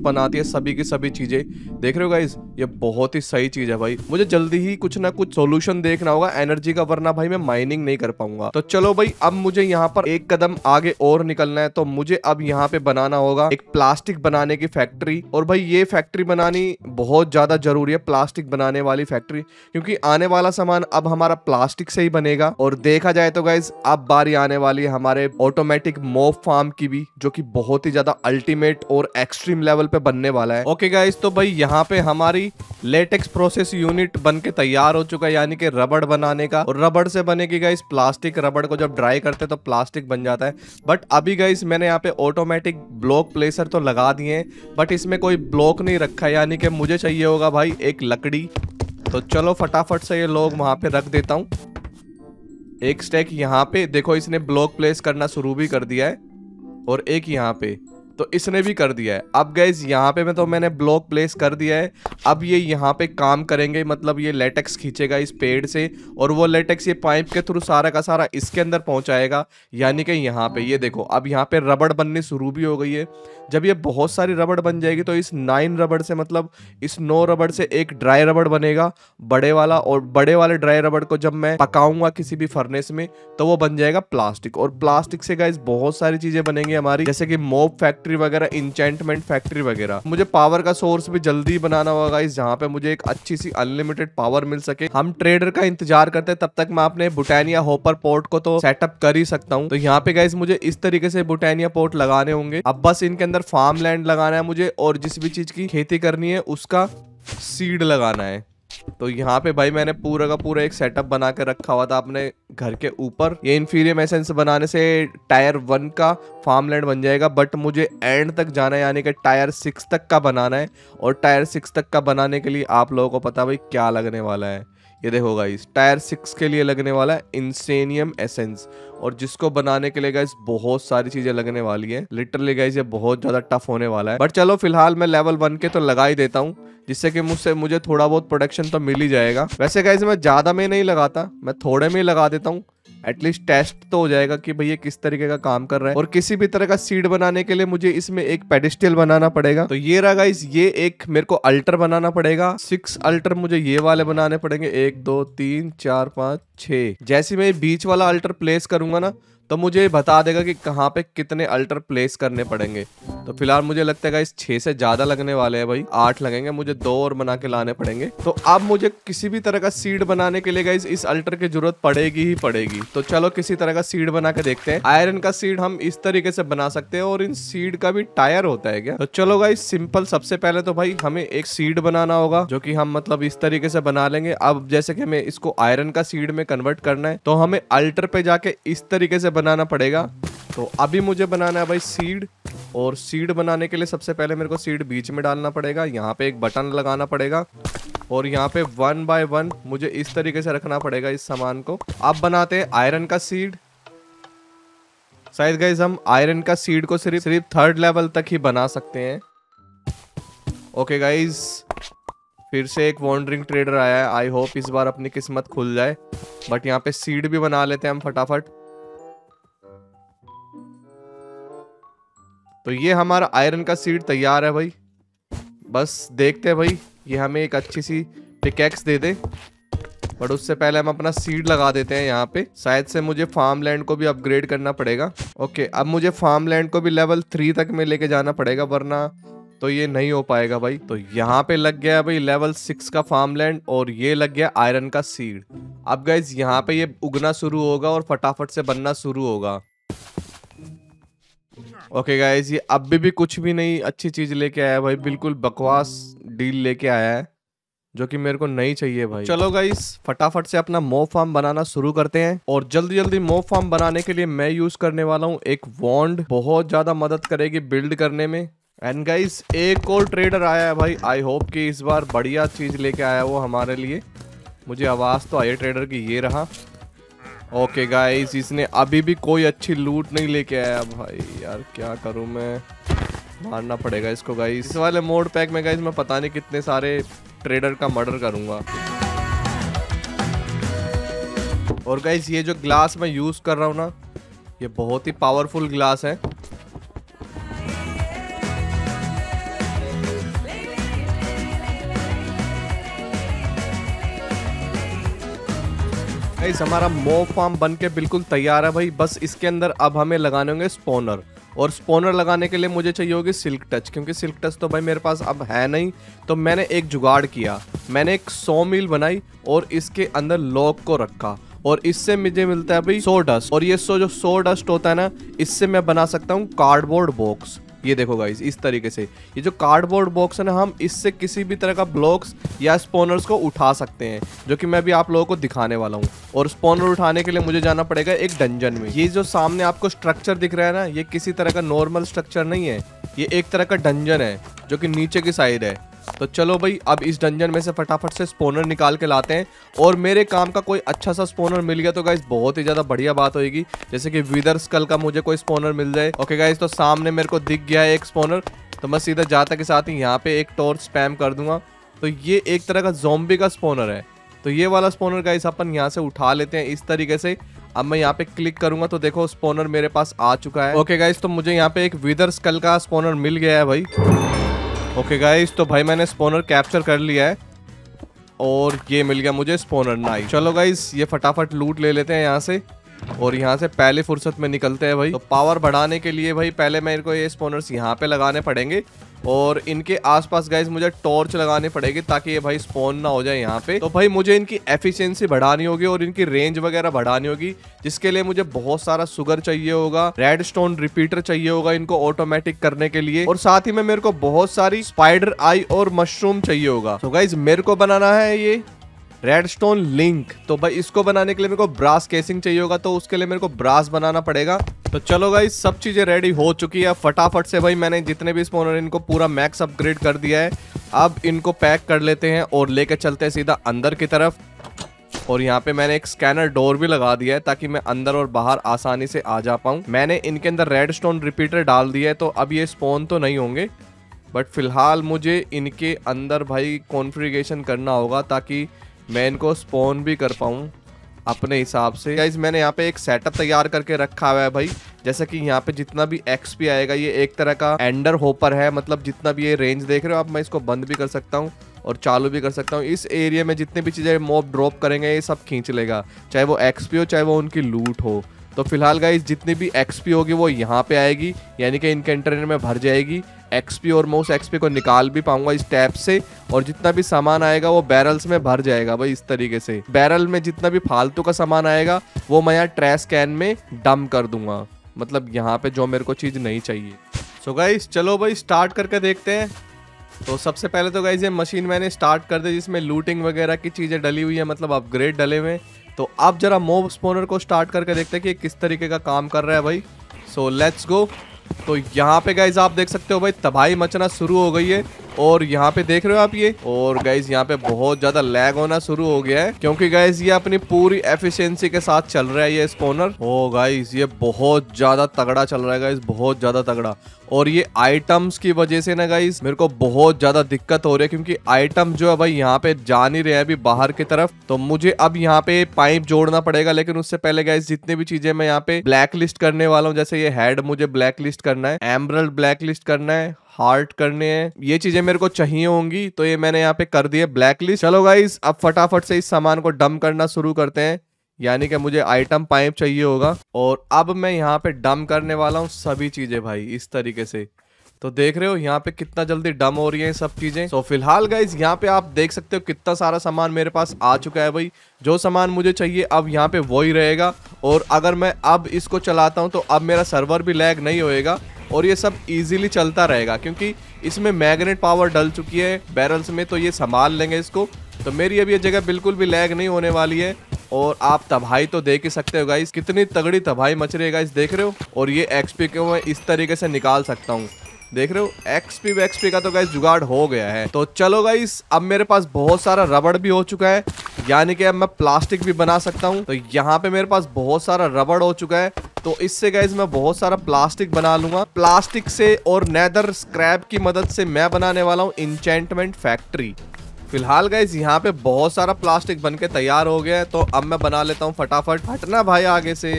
बनाती है सभी की सभी चीजें, देख रहे हो गाइज, ये बहुत ही सही चीज है भाई। मुझे जल्दी ही कुछ ना कुछ सोल्यूशन देखना होगा एनर्जी का, वरना भाई मैं माइनिंग नहीं कर पाऊंगा। तो चलो भाई अब मुझे यहाँ पर एक कदम आगे और निकलना है, तो मुझे अब यहाँ पे बनाना होगा एक प्लास्टिक बनाने की फैक्ट्री। और भाई ये फैक्ट्री बनानी बहुत ज्यादा जरूरी है, प्लास्टिक बनाने वाली फैक्ट्री, क्योंकि आने वाला सामान अब हमारा प्लास्टिक से ही बनेगा। और देखा जाए तो गाइज अब बारी आने वाली है हमारे ऑटोमेटिक मॉब फार्म की भी, जो कि बहुत ही ज्यादा अल्टीमेट और एक्सट्रीम लेवल पे बनने वाला है। ओके गाइज, तो भाई यहाँ पे हमारी लेटेक्स प्रोसेस यूनिट बन के तैयार हो चुका है, यानी कि रबड़ बनाने का, और रबड़ से बनेगी गाइस प्लास्टिक। रबड़ को जब ड्राई करते हैं तो प्लास्टिक बन जाता है। बट अभी गाइस मैंने यहाँ पे ऑटोमेटिक ब्लॉक प्लेसर तो लगा दिए हैं, बट इसमें कोई ब्लॉक नहीं रखा है, यानी कि मुझे चाहिए होगा भाई एक लकड़ी। तो चलो फटाफट से ये लोग वहाँ पे रख देता हूँ, एक स्टैक यहाँ पे। देखो इसने ब्लॉक प्लेस करना शुरू भी कर दिया है, और एक यहाँ पे, तो इसने भी कर दिया है। अब गाइज यहाँ पे मैं तो मैंने ब्लॉक प्लेस कर दिया है। अब ये यहाँ पे काम करेंगे, मतलब ये लेटेक्स खींचेगा इस पेड़ से, और वो लेटेक्स ये पाइप के थ्रू सारा का सारा इसके अंदर पहुँचाएगा, यानी कि यहाँ पे। ये देखो अब यहाँ पे रबड़ बननी शुरू भी हो गई है। जब ये बहुत सारी रबड़ बन जाएगी तो इस नाइन रबड़ से, मतलब इस नौ रबड़ से एक ड्राई रबड़ बनेगा बड़े वाला, और बड़े वाले ड्राई रबड़ को जब मैं पकाऊंगा किसी भी फर्नेस में तो वो बन जाएगा प्लास्टिक। और प्लास्टिक से गाइज बहुत सारी चीजें बनेंगी हमारी, जैसे कि मॉब फैक्ट्री वगैरह, इंचेंटमेंट फैक्ट्री वगैरह। मुझे पावर का सोर्स भी जल्दी बनाना होगा गाइस, जहां पे मुझे एक अच्छी सी अनलिमिटेड पावर मिल सके। हम ट्रेडर का इंतजार करते हैं, तब तक मैं अपने बुटानिया होपर पोर्ट को तो सेटअप कर ही सकता हूं। तो यहाँ पे गाइस मुझे इस तरीके से बुटानिया पोर्ट लगाने होंगे। अब बस इनके अंदर फार्म लैंड लगाना है मुझे, और जिस भी चीज की खेती करनी है उसका सीड लगाना है। तो यहाँ पे भाई मैंने पूरा का पूरा एक सेटअप बना के रखा हुआ था अपने घर के ऊपर। ये इन्फीरियर एसेंस बनाने से टायर वन का फार्मलैंड बन जाएगा, बट मुझे एंड तक जाना है, यानी कि टायर सिक्स तक का बनाना है। और टायर सिक्स तक का बनाने के लिए आप लोगों को पता भाई क्या लगने वाला है, ये देखो गाइस टायर सिक्स के लिए लगने वाला है इंसेनियम एसेंस, और जिसको बनाने के लिए गाइस बहुत सारी चीजें लगने वाली है। लिटरली गाइस ये बहुत ज्यादा टफ होने वाला है, बट चलो फिलहाल मैं लेवल वन के तो लगा ही देता हूँ, जिससे कि मुझसे मुझे थोड़ा बहुत प्रोडक्शन तो मिल ही जाएगा। वैसे गाइस मैं ज्यादा में नहीं लगाता, मैं थोड़े में ही लगा देता हूँ, एटलीस्ट टेस्ट तो हो जाएगा कि भैया किस तरीके का काम कर रहा है। और किसी भी तरह का सीड बनाने के लिए मुझे इसमें एक पेडिस्टल बनाना पड़ेगा। तो ये रहा गाइस, ये एक मेरे को अल्टर बनाना पड़ेगा, सिक्स अल्टर मुझे ये वाले बनाने पड़ेंगे, एक दो तीन चार पाँच छः। जैसे मैं बीच वाला अल्टर प्लेस करूंगा ना तो मुझे बता देगा कि कहाँ पे कितने अल्टर प्लेस करने पड़ेंगे। तो फिलहाल मुझे लगता है गाइस छः से ज़्यादा लगने वाले हैं भाई, आठ लगेंगे, मुझे दो और बना के लाने पड़ेंगे। तो अब मुझे किसी भी तरह का सीड बनाने के लिए गाइस इस अल्टर की जरूरत पड़ेगी ही पड़ेगी। तो चलो किसी तरह का सीड बना के देखते हैं। आयरन का सीड हम इस तरीके से बना सकते हैं, और इन सीड का भी टायर होता है क्या? तो चलो गाइस सिंपल, सबसे पहले तो भाई हमें एक सीड बनाना होगा, जो कि हम मतलब इस तरीके से बना लेंगे। अब जैसे कि हमें इसको आयरन का सीड में कन्वर्ट करना है, तो हमें अल्टर पे जाके इस तरीके से बनाना पड़ेगा। तो अभी मुझे बनाना है भाई सीड, और सीड बनाने के लिए सबसे पहले मेरे को सीड बीच में डालना पड़ेगा, यहाँ पे एक बटन लगाना पड़ेगा, और यहाँ पे वन बाय वन मुझे इस तरीके से रखना पड़ेगा इस सामान को। अब बनाते हैं आयरन का सीड। शायद गाइस हम आयरन का सीड को सिर्फ सिर्फ थर्ड लेवल तक ही बना सकते हैं। ओके गाइज, फिर से एक वॉन्डरिंग ट्रेडर आया है, आई होप इस बार अपनी किस्मत खुल जाए। बट यहाँ पे सीड भी बना लेते हैं हम फटाफट। तो ये हमारा आयरन का सीड तैयार है भाई, बस देखते हैं भाई ये हमें एक अच्छी सी पिकेक्स दे दे। बट उससे पहले हम अपना सीड लगा देते हैं यहाँ पे, शायद से मुझे फार्म लैंड को भी अपग्रेड करना पड़ेगा। ओके, अब मुझे फार्म लैंड को भी लेवल थ्री तक में लेके जाना पड़ेगा, वरना तो ये नहीं हो पाएगा भाई। तो यहाँ पे लग गया भाई लेवल सिक्स का फार्म लैंड, और ये लग गया आयरन का सीड। अब गाइज यहाँ पे ये उगना शुरू होगा और फटाफट से बनना शुरू होगा। ओके गाइज, ये अब भी, भी कुछ भी नहीं अच्छी चीज लेके आया भाई, बिल्कुल बकवास डील लेके आया है, जो कि मेरे को नहीं चाहिए भाई। चलो गाइज फटाफट से अपना मॉब फार्म बनाना शुरू करते हैं, और जल्दी जल्दी मॉब फार्म बनाने के लिए मैं यूज करने वाला हूँ एक वॉन्ड, बहुत ज्यादा मदद करेगी बिल्ड करने में। एंड गाइज एक और ट्रेडर आया है भाई, आई होप कि इस बार बढ़िया चीज लेके आया वो हमारे लिए। मुझे आवाज़ तो आई ट्रेडर की। ये रहा। ओके गाइस, इसने अभी भी कोई अच्छी लूट नहीं लेके आया भाई। यार क्या करूँ मैं, मारना पड़ेगा इसको गाइस। इस वाले मोड पैक में गाइस मैं पता नहीं कितने सारे ट्रेडर का मर्डर करूँगा। और गाइस ये जो ग्लास मैं यूज़ कर रहा हूँ ना, ये बहुत ही पावरफुल ग्लास है। गाइस हमारा मोब फार्म बन के बिल्कुल तैयार है भाई। बस इसके अंदर अब हमें लगाने होंगे स्पॉनर, और स्पॉनर लगाने के लिए मुझे चाहिए होगी सिल्क टच, क्योंकि सिल्क टच तो भाई मेरे पास अब है नहीं। तो मैंने एक जुगाड़ किया, मैंने एक सौ मील बनाई और इसके अंदर लॉक को रखा, और इससे मुझे मिलता है भाई सो डस्ट। और ये सो जो सो डस्ट होता है ना, इससे मैं बना सकता हूँ कार्डबोर्ड बॉक्स। ये देखो गाइस, इस तरीके से ये जो कार्डबोर्ड बॉक्स है ना, हम इससे किसी भी तरह का ब्लॉक्स या स्पॉनर्स को उठा सकते हैं, जो कि मैं भी आप लोगों को दिखाने वाला हूँ। और स्पॉनर उठाने के लिए मुझे जाना पड़ेगा एक डंजन में। ये जो सामने आपको स्ट्रक्चर दिख रहा है ना, ये किसी तरह का नॉर्मल स्ट्रक्चर नहीं है, ये एक तरह का डंजन है जो कि नीचे की साइड है। तो चलो भाई, अब इस डंजन में से फटाफट से स्पॉनर निकाल के लाते हैं। और मेरे काम का कोई अच्छा सा स्पॉनर मिल गया तो गाइस बहुत ही ज़्यादा बढ़िया बात होगी, जैसे कि विदर स्कल का मुझे कोई स्पॉनर मिल जाए। ओके गाइस, तो सामने मेरे को दिख गया है एक स्पॉनर, तो मैं सीधा जाता के साथ ही यहाँ पे एक टॉर्च स्पैम कर दूंगा। तो ये एक तरह का ज़ॉम्बी का स्पॉनर है। तो ये वाला स्पॉनर गाइस अपन यहाँ से उठा लेते हैं इस तरीके से। अब मैं यहाँ पे क्लिक करूंगा तो देखो स्पॉनर मेरे पास आ चुका है। ओके गाइस, तो मुझे यहाँ पे एक विदर स्कल का स्पॉनर मिल गया है भाई। ओके गाइस, तो भाई मैंने स्पॉनर कैप्चर कर लिया है और ये मिल गया मुझे स्पॉनर। नाइस, चलो गाइस ये फटाफट लूट ले लेते हैं यहाँ से, और यहाँ से पहले फुर्सत में निकलते हैं भाई। तो पावर बढ़ाने के लिए भाई पहले मेरे को ये स्पॉनर्स यहाँ पे लगाने पड़ेंगे, और इनके आसपास गाइस मुझे टॉर्च लगाने पड़ेगी ताकि ये भाई स्पॉन ना हो जाए यहाँ पे। तो भाई मुझे इनकी एफिशिएंसी बढ़ानी होगी और इनकी रेंज वगैरह बढ़ानी होगी, जिसके लिए मुझे बहुत सारा सुगर चाहिए होगा, रेडस्टोन रिपीटर चाहिए होगा इनको ऑटोमेटिक करने के लिए, और साथ ही में मेरे को बहुत सारी स्पाइडर आई और मशरूम चाहिए होगा। तो गाइस मेरे को बनाना है ये रेडस्टोन लिंक। तो भाई इसको बनाने के लिए मेरे को ब्रास केसिंग चाहिए होगा, तो उसके लिए मेरे को ब्रास बनाना पड़ेगा। तो चलो गाइस, सब चीज़ें रेडी हो चुकी है। फटाफट से भाई मैंने जितने भी स्पॉनर इनको पूरा मैक्स अपग्रेड कर दिया है। अब इनको पैक कर लेते हैं और लेके चलते हैं सीधा अंदर की तरफ। और यहाँ पे मैंने एक स्कैनर डोर भी लगा दिया है ताकि मैं अंदर और बाहर आसानी से आ जा पाऊँ। मैंने इनके अंदर रेडस्टोन रिपीटर डाल दिया है, तो अब ये स्पॉन तो नहीं होंगे, बट फिलहाल मुझे इनके अंदर भाई कॉन्फ़िगरेशन करना होगा ताकि मैं इनको स्पॉन भी कर पाऊँ अपने हिसाब से। गाइस मैंने यहाँ पे एक सेटअप तैयार करके रखा हुआ है भाई, जैसे कि यहाँ पे जितना भी एक्सपी आएगा ये एक तरह का एंडर होपर है, मतलब जितना भी ये रेंज देख रहे हो आप, मैं इसको बंद भी कर सकता हूँ और चालू भी कर सकता हूँ। इस एरिया में जितने भी चीज़ें मॉब ड्रॉप करेंगे ये सब खींच लेगा, चाहे वो एक्सपी हो चाहे वो उनकी लूट हो। तो फिलहाल गाइस जितनी भी एक्सपी होगी वो यहाँ पे आएगी, यानी कि इनके कंटेनर में भर जाएगी एक्सपी, और मैं उस एक्सपी को निकाल भी पाऊंगा इस टैब से। और जितना भी सामान आएगा वो बैरल्स में भर जाएगा भाई, इस तरीके से बैरल में जितना भी फालतू का सामान आएगा वो मैं यहाँ ट्रैश कैन में डंप कर दूंगा, मतलब यहाँ पे जो मेरे को चीज़ नहीं चाहिए। सो गाइस चलो भाई स्टार्ट करके देखते हैं। तो सबसे पहले तो गाइस ये मशीन मैंने स्टार्ट कर दी जिसमें लूटिंग वगैरह की चीज़ें डली हुई है, मतलब अपग्रेड डले हुए। तो अब जरा मोब स्पॉनर को स्टार्ट करके देखते हैं कि किस तरीके का काम कर रहा है भाई। So let's go. तो यहाँ पे गाइज आप देख सकते हो भाई तबाही मचना शुरू हो गई है, और यहाँ पे देख रहे हो आप ये। और गाइज यहाँ पे बहुत ज़्यादा लैग होना शुरू हो गया है, क्योंकि गाइज ये अपनी पूरी एफिशिएंसी के साथ चल रहा है ये स्पॉनर। ओ गाइज ये बहुत ज़्यादा तगड़ा चल रहा है गाइज, बहुत ज़्यादा तगड़ा। और ये आइटम्स की वजह से ना गाइज मेरे को बहुत ज़्यादा दिक्कत हो रही है, क्योंकि आइटम जो है भाई यहाँ पे जा नहीं रहे हैं अभी बाहर की तरफ। तो मुझे अब यहाँ पे पाइप जोड़ना पड़ेगा, लेकिन उससे पहले गाइज जितनी भी चीज़ें मैं यहाँ पे ब्लैक लिस्ट करने वाला हूँ, जैसे ये हेड मुझे ब्लैक लिस्ट करना है, एमरल्ड ब्लैक लिस्ट करना है, हार्ट करने हैं, ये चीजें मेरे को चाहिए होंगी। तो ये मैंने यहाँ पे कर दिए ब्लैक लिस्ट। चलो गाइज अब फटाफट से इस सामान को डंप करना शुरू करते हैं, यानी कि मुझे आइटम पाइप चाहिए होगा। और अब मैं यहाँ पे डंप करने वाला हूँ सभी चीजें भाई, इस तरीके से। तो देख रहे हो यहाँ पे कितना जल्दी डम हो रही है सब चीज़ें। तो so, फिलहाल गाइज यहाँ पे आप देख सकते हो कितना सारा सामान मेरे पास आ चुका है भाई। जो सामान मुझे चाहिए अब यहाँ पे वो ही रहेगा, और अगर मैं अब इसको चलाता हूँ तो अब मेरा सर्वर भी लैग नहीं होएगा और ये सब इजीली चलता रहेगा, क्योंकि इसमें मैग्नेट पावर डल चुकी है बैरल्स में, तो ये संभाल लेंगे इसको। तो मेरी अभी ये जगह बिल्कुल भी लैग नहीं होने वाली है, और आप तबाही तो देख ही सकते हो गाइस, कितनी तगड़ी तबाही मच रही है गाइस, देख रहे हो। और ये एक्सपी को मैं इस तरीके से निकाल सकता हूँ, देख रहे हो एक्सपी वैक्सपी का तो गाइस जुगाड़ हो गया है। तो चलो गाइस अब मेरे पास बहुत सारा रबड़ भी हो चुका है, यानी कि अब मैं प्लास्टिक भी बना सकता हूँ। तो यहाँ पे मेरे पास बहुत सारा रबड़ हो चुका है, तो इससे गाइस मैं बहुत सारा प्लास्टिक बना लूंगा। प्लास्टिक से और नेदर स्क्रैप की मदद से मैं बनाने वाला हूँ इंचेंटमेंट फैक्ट्री। फिलहाल गाइस यहाँ पे बहुत सारा प्लास्टिक बनके तैयार हो गया है, तो अब मैं बना लेता हूँ फटाफट। हटना भाई आगे से,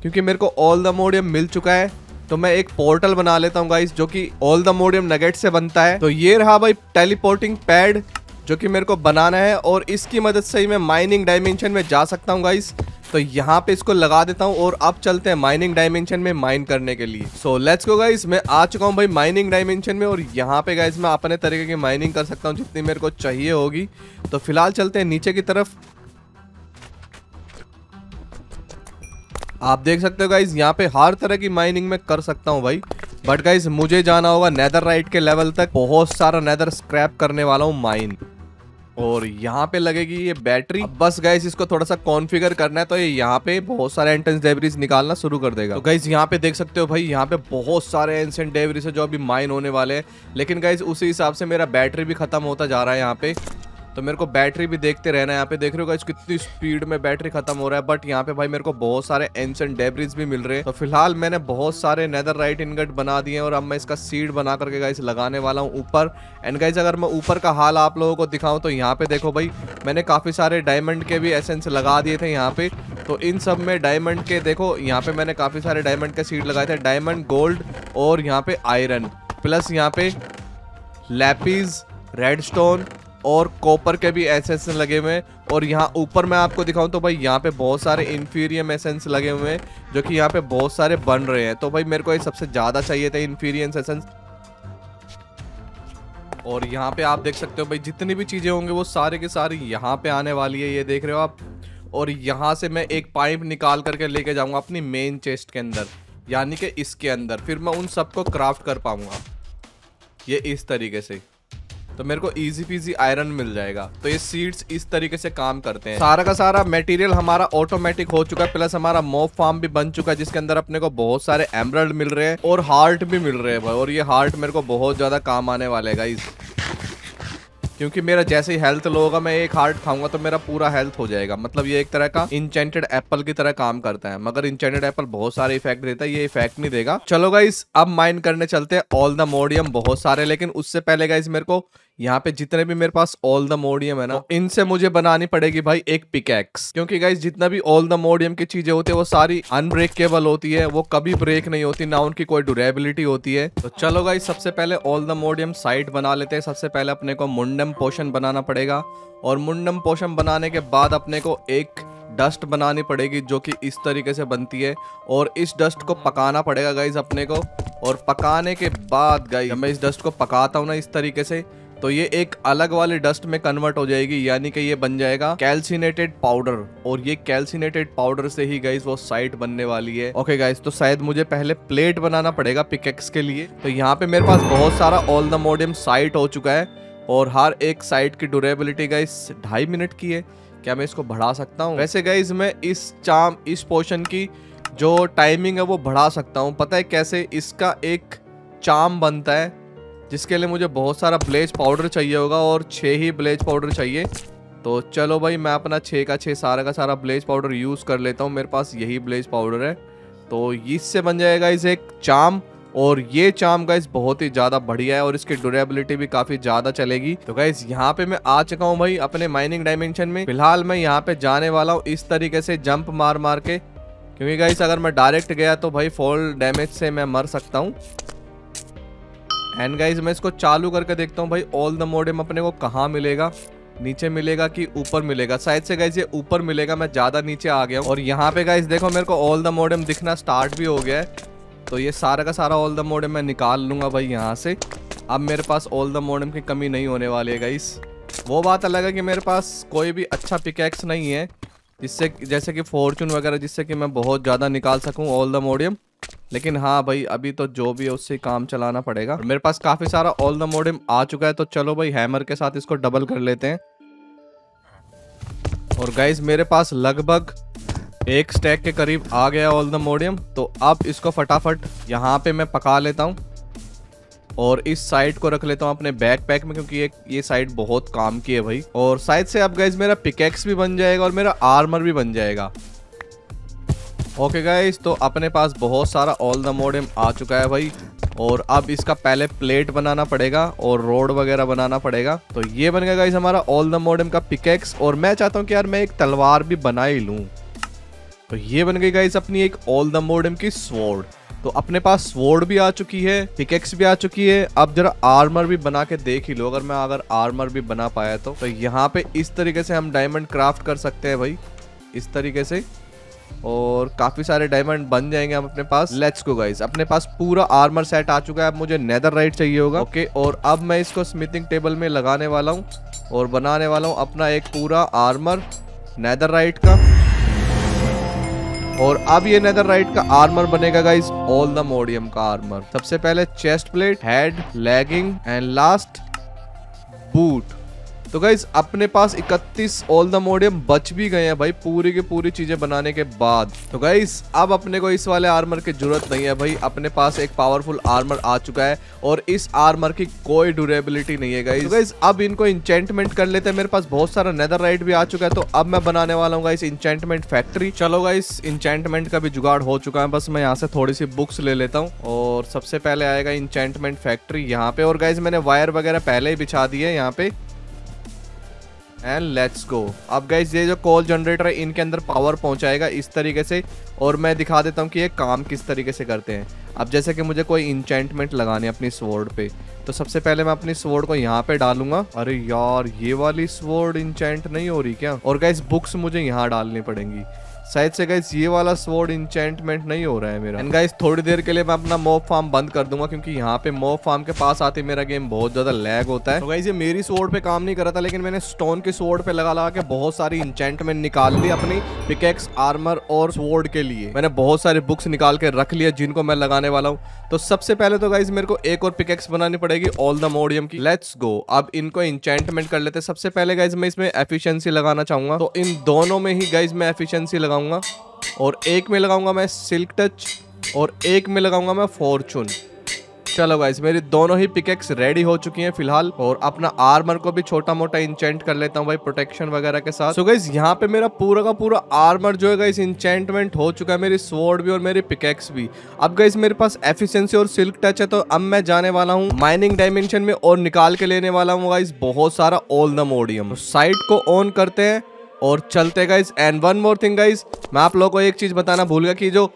क्योंकि मेरे को ऑल द मोडियम मिल चुका है। तो मैं एक पोर्टल बना लेता हूँ गाइस, जो कि ऑल द मोडियम नगेट से बनता है। तो ये रहा भाई टेलीपोर्टिंग पैड, जो कि मेरे को बनाना है, और इसकी मदद से ही मैं माइनिंग डायमेंशन में जा सकता हूँ गाइस। तो यहाँ पे इसको लगा देता हूँ और अब चलते हैं माइनिंग डायमेंशन में माइन करने के लिए। सो लेट्स गो गाइस, मैं आ चुका हूँ भाई माइनिंग डायमेंशन में, और यहाँ पे गाइस मैं अपने तरीके की माइनिंग कर सकता हूँ जितनी मेरे को चाहिए होगी। तो फिलहाल चलते हैं नीचे की तरफ। आप देख सकते हो गाइस यहाँ पे हर तरह की माइनिंग मैं कर सकता हूँ भाई, बट गाइस मुझे जाना होगा नेदरराइट के लेवल तक। बहुत सारा नेदर स्क्रैप करने वाला हूँ माइन, और यहाँ पे लगेगी ये बैटरी। बस गाइस इसको थोड़ा सा कॉन्फिगर करना है, तो ये यहाँ पे बहुत सारे एंशेंट डेब्रीज निकालना शुरू कर देगा। तो गाइस यहाँ पे देख सकते हो भाई, यहाँ पे बहुत सारे एंशेंट डेब्रीज है जो अभी माइन होने वाले हैं, लेकिन गाइस उसी हिसाब से मेरा बैटरी भी खत्म होता जा रहा है यहाँ पे। तो मेरे को बैटरी भी देखते रहना है। यहाँ पे देख रहे हो गाइस कितनी स्पीड में बैटरी खत्म हो रहा है, बट यहाँ पे भाई मेरे को बहुत सारे एंशेंट डेब्रीज भी मिल रहे हैं। तो फिलहाल मैंने बहुत सारे नेदरराइट इनगट बना दिए हैं, और अब मैं इसका सीड बना करके गाइस लगाने वाला हूँ ऊपर। एंड गाइस अगर मैं ऊपर का हाल आप लोगों को दिखाऊँ तो यहाँ पे देखो भाई, मैंने काफ़ी सारे डायमंड के भी एसेंस लगा दिए थे यहाँ पे। तो इन सब में डायमंड के देखो, यहाँ पे मैंने काफ़ी सारे डायमंड के सीड लगाए थे, डायमंड, गोल्ड और यहाँ पे आयरन, प्लस यहाँ पे लैपिस, रेडस्टोन और कॉपर के भी एसेंस लगे हुए हैं। और यहाँ ऊपर मैं आपको दिखाऊं तो भाई यहाँ पे बहुत सारे इन्फीरियम एसेंस लगे हुए हैं, जो कि यहाँ पे बहुत सारे बन रहे हैं। तो भाई मेरे को ये सबसे ज़्यादा चाहिए था, इन्फीरियम एसेंस। और यहाँ पे आप देख सकते हो भाई जितनी भी चीज़ें होंगी वो सारे के सारे यहाँ पे आने वाली है, ये देख रहे हो आप। और यहाँ से मैं एक पाइप निकाल करके लेके जाऊँगा अपनी मेन चेस्ट के अंदर, यानी कि इसके अंदर, फिर मैं उन सबको क्राफ्ट कर पाऊँगा ये इस तरीके से। तो मेरे को इजी पीजी आयरन मिल जाएगा। तो ये सीड्स इस तरीके से काम करते हैं। सारा का सारा मटेरियल हमारा ऑटोमेटिक हो चुका है, प्लस हमारा मोब फार्म भी बन चुका है, जिसके अंदर अपने को बहुत सारे एमरल्ड मिल रहे हैं और हार्ट भी मिल रहे हैं भाई। और ये हार्ट मेरे को बहुत ज़्यादा काम आने वाले है गाइस, क्योंकि मेरा जैसे ही हेल्थ लो होगा, मैं एक हार्ट खाऊंगा तो मेरा पूरा हेल्थ हो जाएगा। मतलब ये एक तरह का इंचेंटेड एप्पल की तरह काम करता है, मगर इंचेंटेड एप्पल बहुत सारे इफेक्ट देता है, ये इफेक्ट नहीं देगा। चलो गाइस अब माइन करने चलते हैं ऑल द मोडियम, बहुत सारे। लेकिन उससे पहले गाइस मेरे को यहाँ पे जितने भी मेरे पास ऑल द मोडियम है ना, इनसे मुझे बनानी पड़ेगी भाई एक पिकैक्स, क्योंकि गाइस जितना भी ऑल द मोडियम की चीजें होती है वो सारी अनब्रेकेबल होती है, वो कभी ब्रेक नहीं होती, ना उनकी कोई ड्यूरेबिलिटी होती है। तो चलो गाइस सबसे पहले ऑल द मोडियम साइट बना लेते हैं। सबसे पहले अपने को मुंडम पोशन बनाना पड़ेगा, और मुंडम पोशन बनाने के बाद अपने को एक डस्ट बनानी पड़ेगी, जो कि इस तरीके से बनती है। और इस डस्ट को पकाना पड़ेगा गाइस अपने को, और पकाने के बाद गाइस मैं इस डस्ट को पकाता हूँ ना इस तरीके से, तो ये एक अलग वाले डस्ट में कन्वर्ट हो जाएगी, यानी कि ये बन जाएगा कैल्सिनेटेड पाउडर, और ये कैल्सिनेटेड पाउडर से ही गाइस वो साइट बनने वाली है। ओके गाइस, तो शायद मुझे पहले प्लेट बनाना पड़ेगा पिकेक्स के लिए। तो यहाँ पे मेरे पास बहुत सारा ऑल द मोडियम साइट हो चुका है, और हर एक साइट की ड्यूरेबिलिटी गाइस ढाई मिनट की है। क्या मैं इसको बढ़ा सकता हूँ? वैसे गाइस मैं इस चाम इस पोर्शन की जो टाइमिंग है वो बढ़ा सकता हूँ। पता है कैसे? इसका एक चाम बनता है, जिसके लिए मुझे बहुत सारा ब्लेज पाउडर चाहिए होगा, और छः ही ब्लेज पाउडर चाहिए। तो चलो भाई मैं अपना छः का छः सारा का सारा ब्लेज पाउडर यूज़ कर लेता हूँ, मेरे पास यही ब्लेज पाउडर है। तो इससे बन जाएगा इस एक चाम, और ये चाम गाइस बहुत ही ज़्यादा बढ़िया है, और इसकी ड्यूरेबिलिटी भी काफ़ी ज़्यादा चलेगी। तो गाइस यहाँ पे मैं आ चुका हूँ भाई अपने माइनिंग डायमेंशन में। फिलहाल मैं यहाँ पे जाने वाला हूँ इस तरीके से जंप मार मार के, क्योंकि गाइस अगर मैं डायरेक्ट गया तो भाई फॉल डैमेज से मैं मर सकता हूँ। एंड गाइस मैं इसको चालू करके देखता हूँ भाई ऑल द मोडियम अपने को कहाँ मिलेगा, नीचे मिलेगा कि ऊपर मिलेगा। शायद से गाइस ये ऊपर मिलेगा, मैं ज़्यादा नीचे आ गया हूँ। और यहाँ पे गाइस देखो मेरे को ऑल द मोडियम दिखना स्टार्ट भी हो गया है। तो ये सारा का सारा ऑल द मोडियम मैं निकाल लूँगा भाई यहाँ से। अब मेरे पास ऑल द मोडियम की कमी नहीं होने वाली है गाइस। वो बात अलग है कि मेरे पास कोई भी अच्छा पिकैक्स नहीं है जिससे जैसे कि फॉर्चून वगैरह, जिससे कि मैं बहुत ज़्यादा निकाल सकूँ ऑल द मोडियम। लेकिन हाँ भाई अभी तो जो भी है उससे काम चलाना पड़ेगा। मेरे पास काफ़ी सारा ऑल द मोडियम आ चुका है, तो चलो भाई हैमर के साथ इसको डबल कर लेते हैं। और गाइज मेरे पास लगभग एक स्टैक के करीब आ गया ऑल द मोडियम। तो अब इसको फटाफट यहाँ पे मैं पका लेता हूँ और इस साइड को रख लेता हूँ अपने बैक पैक में, क्योंकि ये ये साइड बहुत काम की है भाई। और साइड से अब गाइज मेरा पिकेक्स भी बन जाएगा और मेरा आर्मर भी बन जाएगा। ओके गाइज, तो अपने पास बहुत सारा ऑल द मोडियम आ चुका है भाई। और अब इसका पहले प्लेट बनाना पड़ेगा और रोड वगैरह बनाना पड़ेगा। तो ये बन गया गाइज हमारा ऑल द मोडियम का पिकेक्स। और मैं चाहता हूँ कि यार मैं एक तलवार भी बना ही लूँ। तो ये बन गई गाइज अपनी एक ऑल द मोडियम की स्वॉर्ड। तो अपने पास स्वॉर्ड भी आ चुकी है, पिकेक्स भी आ चुकी है। अब जरा आर्मर भी बना के देख ही लो, अगर मैं अगर आर्मर भी बना पाया तो। तो यहाँ पे इस तरीके से हम डायमंड क्राफ्ट कर सकते हैं भाई, इस तरीके से। और काफ़ी सारे डायमंड बन जाएंगे हम अपने पास। लेट्स गो गाइज, अपने पास पूरा आर्मर सेट आ चुका है। अब मुझे नेदरराइट चाहिए होगा। ओके, और अब मैं इसको स्मिथिंग टेबल में लगाने वाला हूँ और बनाने वाला हूँ अपना एक पूरा आर्मर नेदरराइट का। और अब ये नेदरराइट का आर्मर बनेगा गाइज ऑल द मोडियम का आर्मर। सबसे पहले chest plate, head, legging and last boot. तो गाइज अपने पास इकतीस ऑल द मोडियम बच भी गए हैं भाई, पूरी की पूरी चीजें बनाने के बाद। तो गाइज अब अपने को इस वाले आर्मर की जरूरत नहीं है भाई, अपने पास एक पावरफुल आर्मर आ चुका है। और इस आर्मर की कोई ड्यूरेबिलिटी नहीं है गाइज। तो गाइज अब इनको इंचेंटमेंट कर लेते हैं। मेरे पास बहुत सारा नेदरराइट भी आ चुका है। तो अब मैं बनाने वाला हूँ गाइज इंचेंटमेंट फैक्ट्री। चलो गाइज, इंचेंटमेंट का भी जुगाड़ हो चुका है। बस मैं यहाँ से थोड़ी सी बुक्स ले लेता हूँ और सबसे पहले आएगा इंचेंटमेंट फैक्ट्री यहाँ पे। और गाइज मैंने वायर वगैरह पहले ही बिछा दी है यहाँ पे। And let's go. अब गाइज ये जो कॉल जनरेटर है इनके अंदर पावर पहुंचाएगा इस तरीके से। और मैं दिखा देता हूं कि ये काम किस तरीके से करते हैं। अब जैसे कि मुझे कोई इंचेंटमेंट लगानी है अपनी स्वॉर्ड पे, तो सबसे पहले मैं अपनी स्वॉर्ड को यहाँ पे डालूंगा। अरे यार, ये वाली स्वॉर्ड इंचेंट नहीं हो रही क्या? और गाइज बुक्स मुझे यहाँ डालनी पड़ेंगी शायद से। गाइज ये वाला स्वॉर्ड इंचेंटमेंट नहीं हो रहा है मेरा। एंड गाइज थोड़ी देर के लिए मैं अपना मॉब फार्म बंद कर दूंगा, क्योंकि यहाँ पे मॉब फार्म के पास आते मेरा गेम बहुत ज्यादा लैग होता है। तो गाइज ये मेरी स्वॉर्ड पे काम नहीं कर रहा था, लेकिन मैंने स्टोन के स्वॉर्ड पे लगा लगा के बहुत सारी इंचेंटमेंट निकाल ली अपनी पिकेक्स, आर्मर और स्वॉर्ड के लिए। मैंने बहुत सारे बुक्स निकाल के रख लिया जिनको मैं लगाने वाला हूँ। तो सबसे पहले तो गाइज मेरे को एक और पिकेक्स बनानी पड़ेगी ऑल द मोडियम की। लेट्स गो, अब इनको इंचेंटमेंट कर लेते हैं। सबसे पहले गाइज मैं इसमें एफिशिएंसी लगाना चाहूंगा, तो इन दोनों में ही गाइज मैं एफिशिएंसी लगाऊंगा। और एक में लगाऊंगा मैं सिल्क टच और एक में लगाऊंगा मैं फॉर्चून। चलो गाइस, मेरी दोनों ही पिकेक्स रेडी हो चुकी हैं फिलहाल। और अपना आर्मर को भी छोटा मोटा इंचेंट कर लेता हूँ भाई प्रोटेक्शन वगैरह के साथ। सो गाइस यहाँ पे मेरा पूरा का पूरा आर्मर जो है गाइस इंचेंटमेंट हो चुका है, मेरी स्वॉर्ड भी और मेरी पिकेक्स भी। अब गाइस मेरे पास एफिशिएंसी और सिल्क टच है, तो अब मैं जाने वाला हूँ माइनिंग डायमेंशन में और निकाल के लेने वाला हूँ गाइस बहुत सारा ऑल द मोडियम। साइट को ऑन करते हैं और चलते guys. And one more thing guys, मैं आप लोगों को एक चीज बताना भूल गया कि जो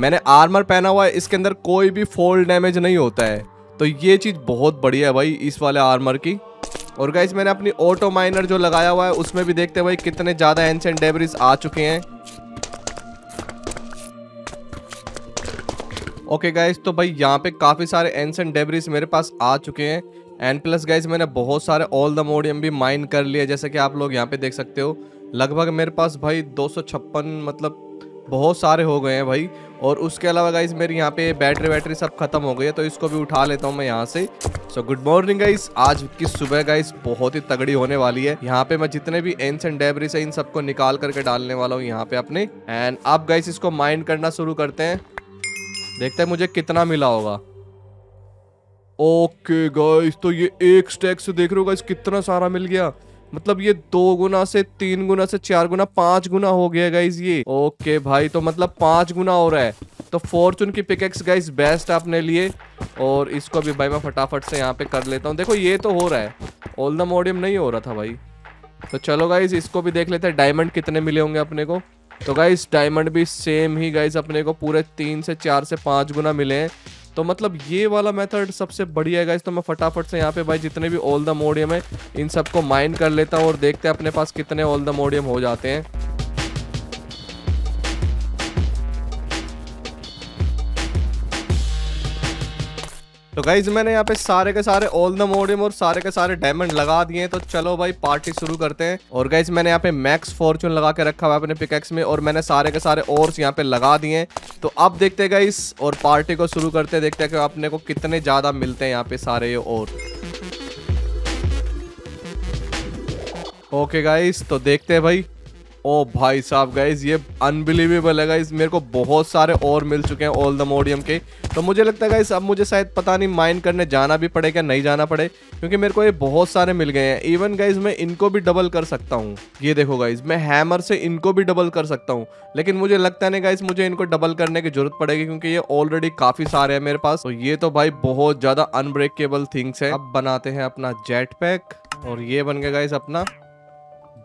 मैंने आर्मर पहना हुआ है इसके अंदर कोई भी फोल्ड डैमेज नहीं होता है। तो ये चीज बहुत बढ़िया है भाई इस वाले आर्मर की। और गाइज मैंने अपनी ऑटो माइनर जो लगाया हुआ है उसमें भी देखते हैं भाई कितने ज्यादा एंशिएंट डेब्रिस आ चुके हैं। ओके गाइज, तो भाई यहाँ पे काफी सारे एंशिएंट डेब्रिस मेरे पास आ चुके हैं। एंड प्लस गाइज मैंने बहुत सारे ऑल द मोडियम भी माइन कर लिए, जैसे कि आप लोग यहाँ पे देख सकते हो। लगभग मेरे पास भाई दो सौ छप्पन, मतलब बहुत सारे हो गए हैं भाई। और उसके अलावा गाइज मेरी यहाँ पे बैटरी वैटरी सब खत्म हो गई है, तो इसको भी उठा लेता हूँ मैं यहाँ से। सो गुड मॉर्निंग गाइज, आज की सुबह गाइज बहुत ही तगड़ी होने वाली है। यहाँ पे मैं जितने भी एंशिएंट डेब्रिस है इन सबको निकाल करके डालने वाला हूँ यहाँ पे अपने। एंड अब गाइज इसको माइन करना शुरू करते हैं, देखते हैं मुझे कितना मिला होगा। ओके गाइस, तो ये एक स्टैक से देख रहे हो गाइस कितना सारा मिल गया, मतलब ये दो गुना से तीन गुना से चार गुना पांच गुना हो गया गाइस ये। ओके भाई, तो मतलब पांच गुना हो रहा है। तो फॉर्चून की पिकेक्स गाइस बेस्ट है अपने लिए। और इसको भी भाई मैं फटाफट से यहाँ पे कर लेता हूँ। देखो ये तो हो रहा है, ऑल द मोडियम नहीं हो रहा था भाई। तो चलो गाइस इसको भी देख लेते हैं डायमंड कितने मिले होंगे अपने को। तो गाइस डायमंड भी सेम ही गाइस अपने को पूरे तीन से चार से पांच गुना मिले हैं। तो मतलब ये वाला मेथड सबसे बढ़िया है गाइस। तो मैं फटाफट से यहाँ पे भाई जितने भी ऑल द मोडियम है इन सबको माइन कर लेता हूँ और देखते हैं अपने पास कितने ऑल द मोडियम हो जाते हैं। तो गाइज मैंने यहाँ पे सारे के सारे ऑल द मोडियम और सारे के सारे डायमंड लगा दिए हैं। तो चलो भाई पार्टी शुरू करते हैं। और गाइज मैंने यहाँ पे मैक्स फॉर्चून लगा के रखा हुआ है अपने पिकेक्स में, और मैंने सारे के सारे ओर्स यहाँ पे लगा दिए हैं। तो अब देखते हैं गाइज और पार्टी को शुरू करते हैं, देखते हैं कि अपने को कितने ज्यादा मिलते हैं यहाँ पे सारे ये और। ओके गाइज, तो देखते हैं भाई ओ भाई साहब गाइज, ये अनबिलीवेबल है गाइज। मेरे को बहुत सारे और मिल चुके हैं ऑल द मोडियम के, तो मुझे लगता है गाइज अब मुझे शायद पता नहीं माइन करने जाना भी पड़े क्या नहीं जाना पड़े, क्योंकि मेरे को ये बहुत सारे मिल गए हैं। इवन गाइज मैं इनको भी डबल कर सकता हूँ, ये देखो गाइज मैं हैमर से इनको भी डबल कर सकता हूँ, लेकिन मुझे लगता नहीं गाइज मुझे इनको डबल करने की जरूरत पड़ेगी क्योंकि ये ऑलरेडी काफी सारे हैं मेरे पास। तो ये तो भाई बहुत ज्यादा अनब्रेकेबल थिंग्स है। अब बनाते हैं अपना जेट पैक, और ये बन गया गाइज अपना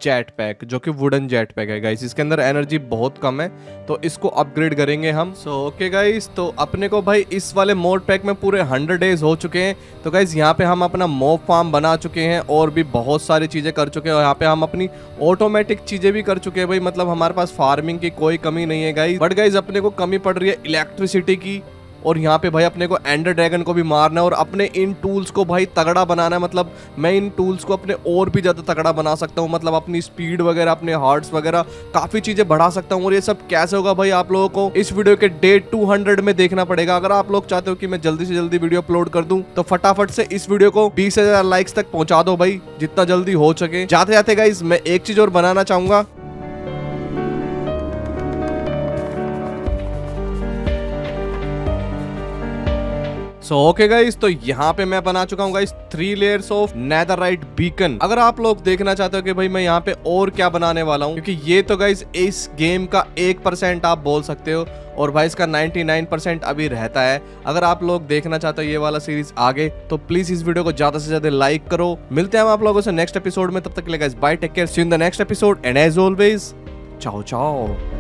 जेट पैक जो कि वुडन जेट पैक है गाइस। इसके अंदर एनर्जी बहुत कम है तो इसको अपग्रेड करेंगे हम। सो ओके गाइस, तो अपने को भाई इस वाले मोड पैक में पूरे हंड्रेड डेज हो चुके हैं। तो गाइस यहाँ पे हम अपना मॉब फार्म बना चुके हैं और भी बहुत सारी चीज़ें कर चुके हैं, और यहाँ पे हम अपनी ऑटोमेटिक चीज़ें भी कर चुके हैं भाई। मतलब हमारे पास फार्मिंग की कोई कमी नहीं है गाइस। बट गाइस अपने को कमी पड़ रही है इलेक्ट्रिसिटी की, और यहाँ पे भाई अपने को एंडर ड्रैगन को भी मारना है, और अपने इन टूल्स को भाई तगड़ा बनाना है। मतलब मैं इन टूल्स को अपने और भी ज़्यादा तगड़ा बना सकता हूँ, मतलब अपनी स्पीड वगैरह, अपने हार्ट्स वगैरह काफ़ी चीज़ें बढ़ा सकता हूँ। और ये सब कैसे होगा भाई आप लोगों को इस वीडियो के डे टू हंड्रेड में देखना पड़ेगा। अगर आप लोग चाहते हो कि मैं जल्दी से जल्दी वीडियो अपलोड कर दूँ तो फटाफट से इस वीडियो को बीस हज़ार लाइक्स तक पहुँचा दो भाई, जितना जल्दी हो सके। जाते जाते गाइज मैं एक चीज़ और बनाना चाहूँगा। सो ओके गाइस, तो यहाँ पे मैं बना चुका हूँ guys three layers of netherite beacon. अगर आप लोग देखना चाहते हो कि भाई मैं यहाँ पे और क्या बनाने वाला हूँ, क्योंकि ये तो गाइस इस गेम का एक परसेंट आप बोल सकते हो, और भाई इसका निन्यानवे परसेंट अभी रहता है। अगर आप लोग देखना चाहते हो ये वाला सीरीज आगे तो प्लीज इस वीडियो को ज्यादा से ज्यादा लाइक करो। मिलते हैं आप लोगों से नेक्स्ट एपिसोड में, तब तक के लिए guys bye, take care, see you in the next episode, and as always ciao चाओ।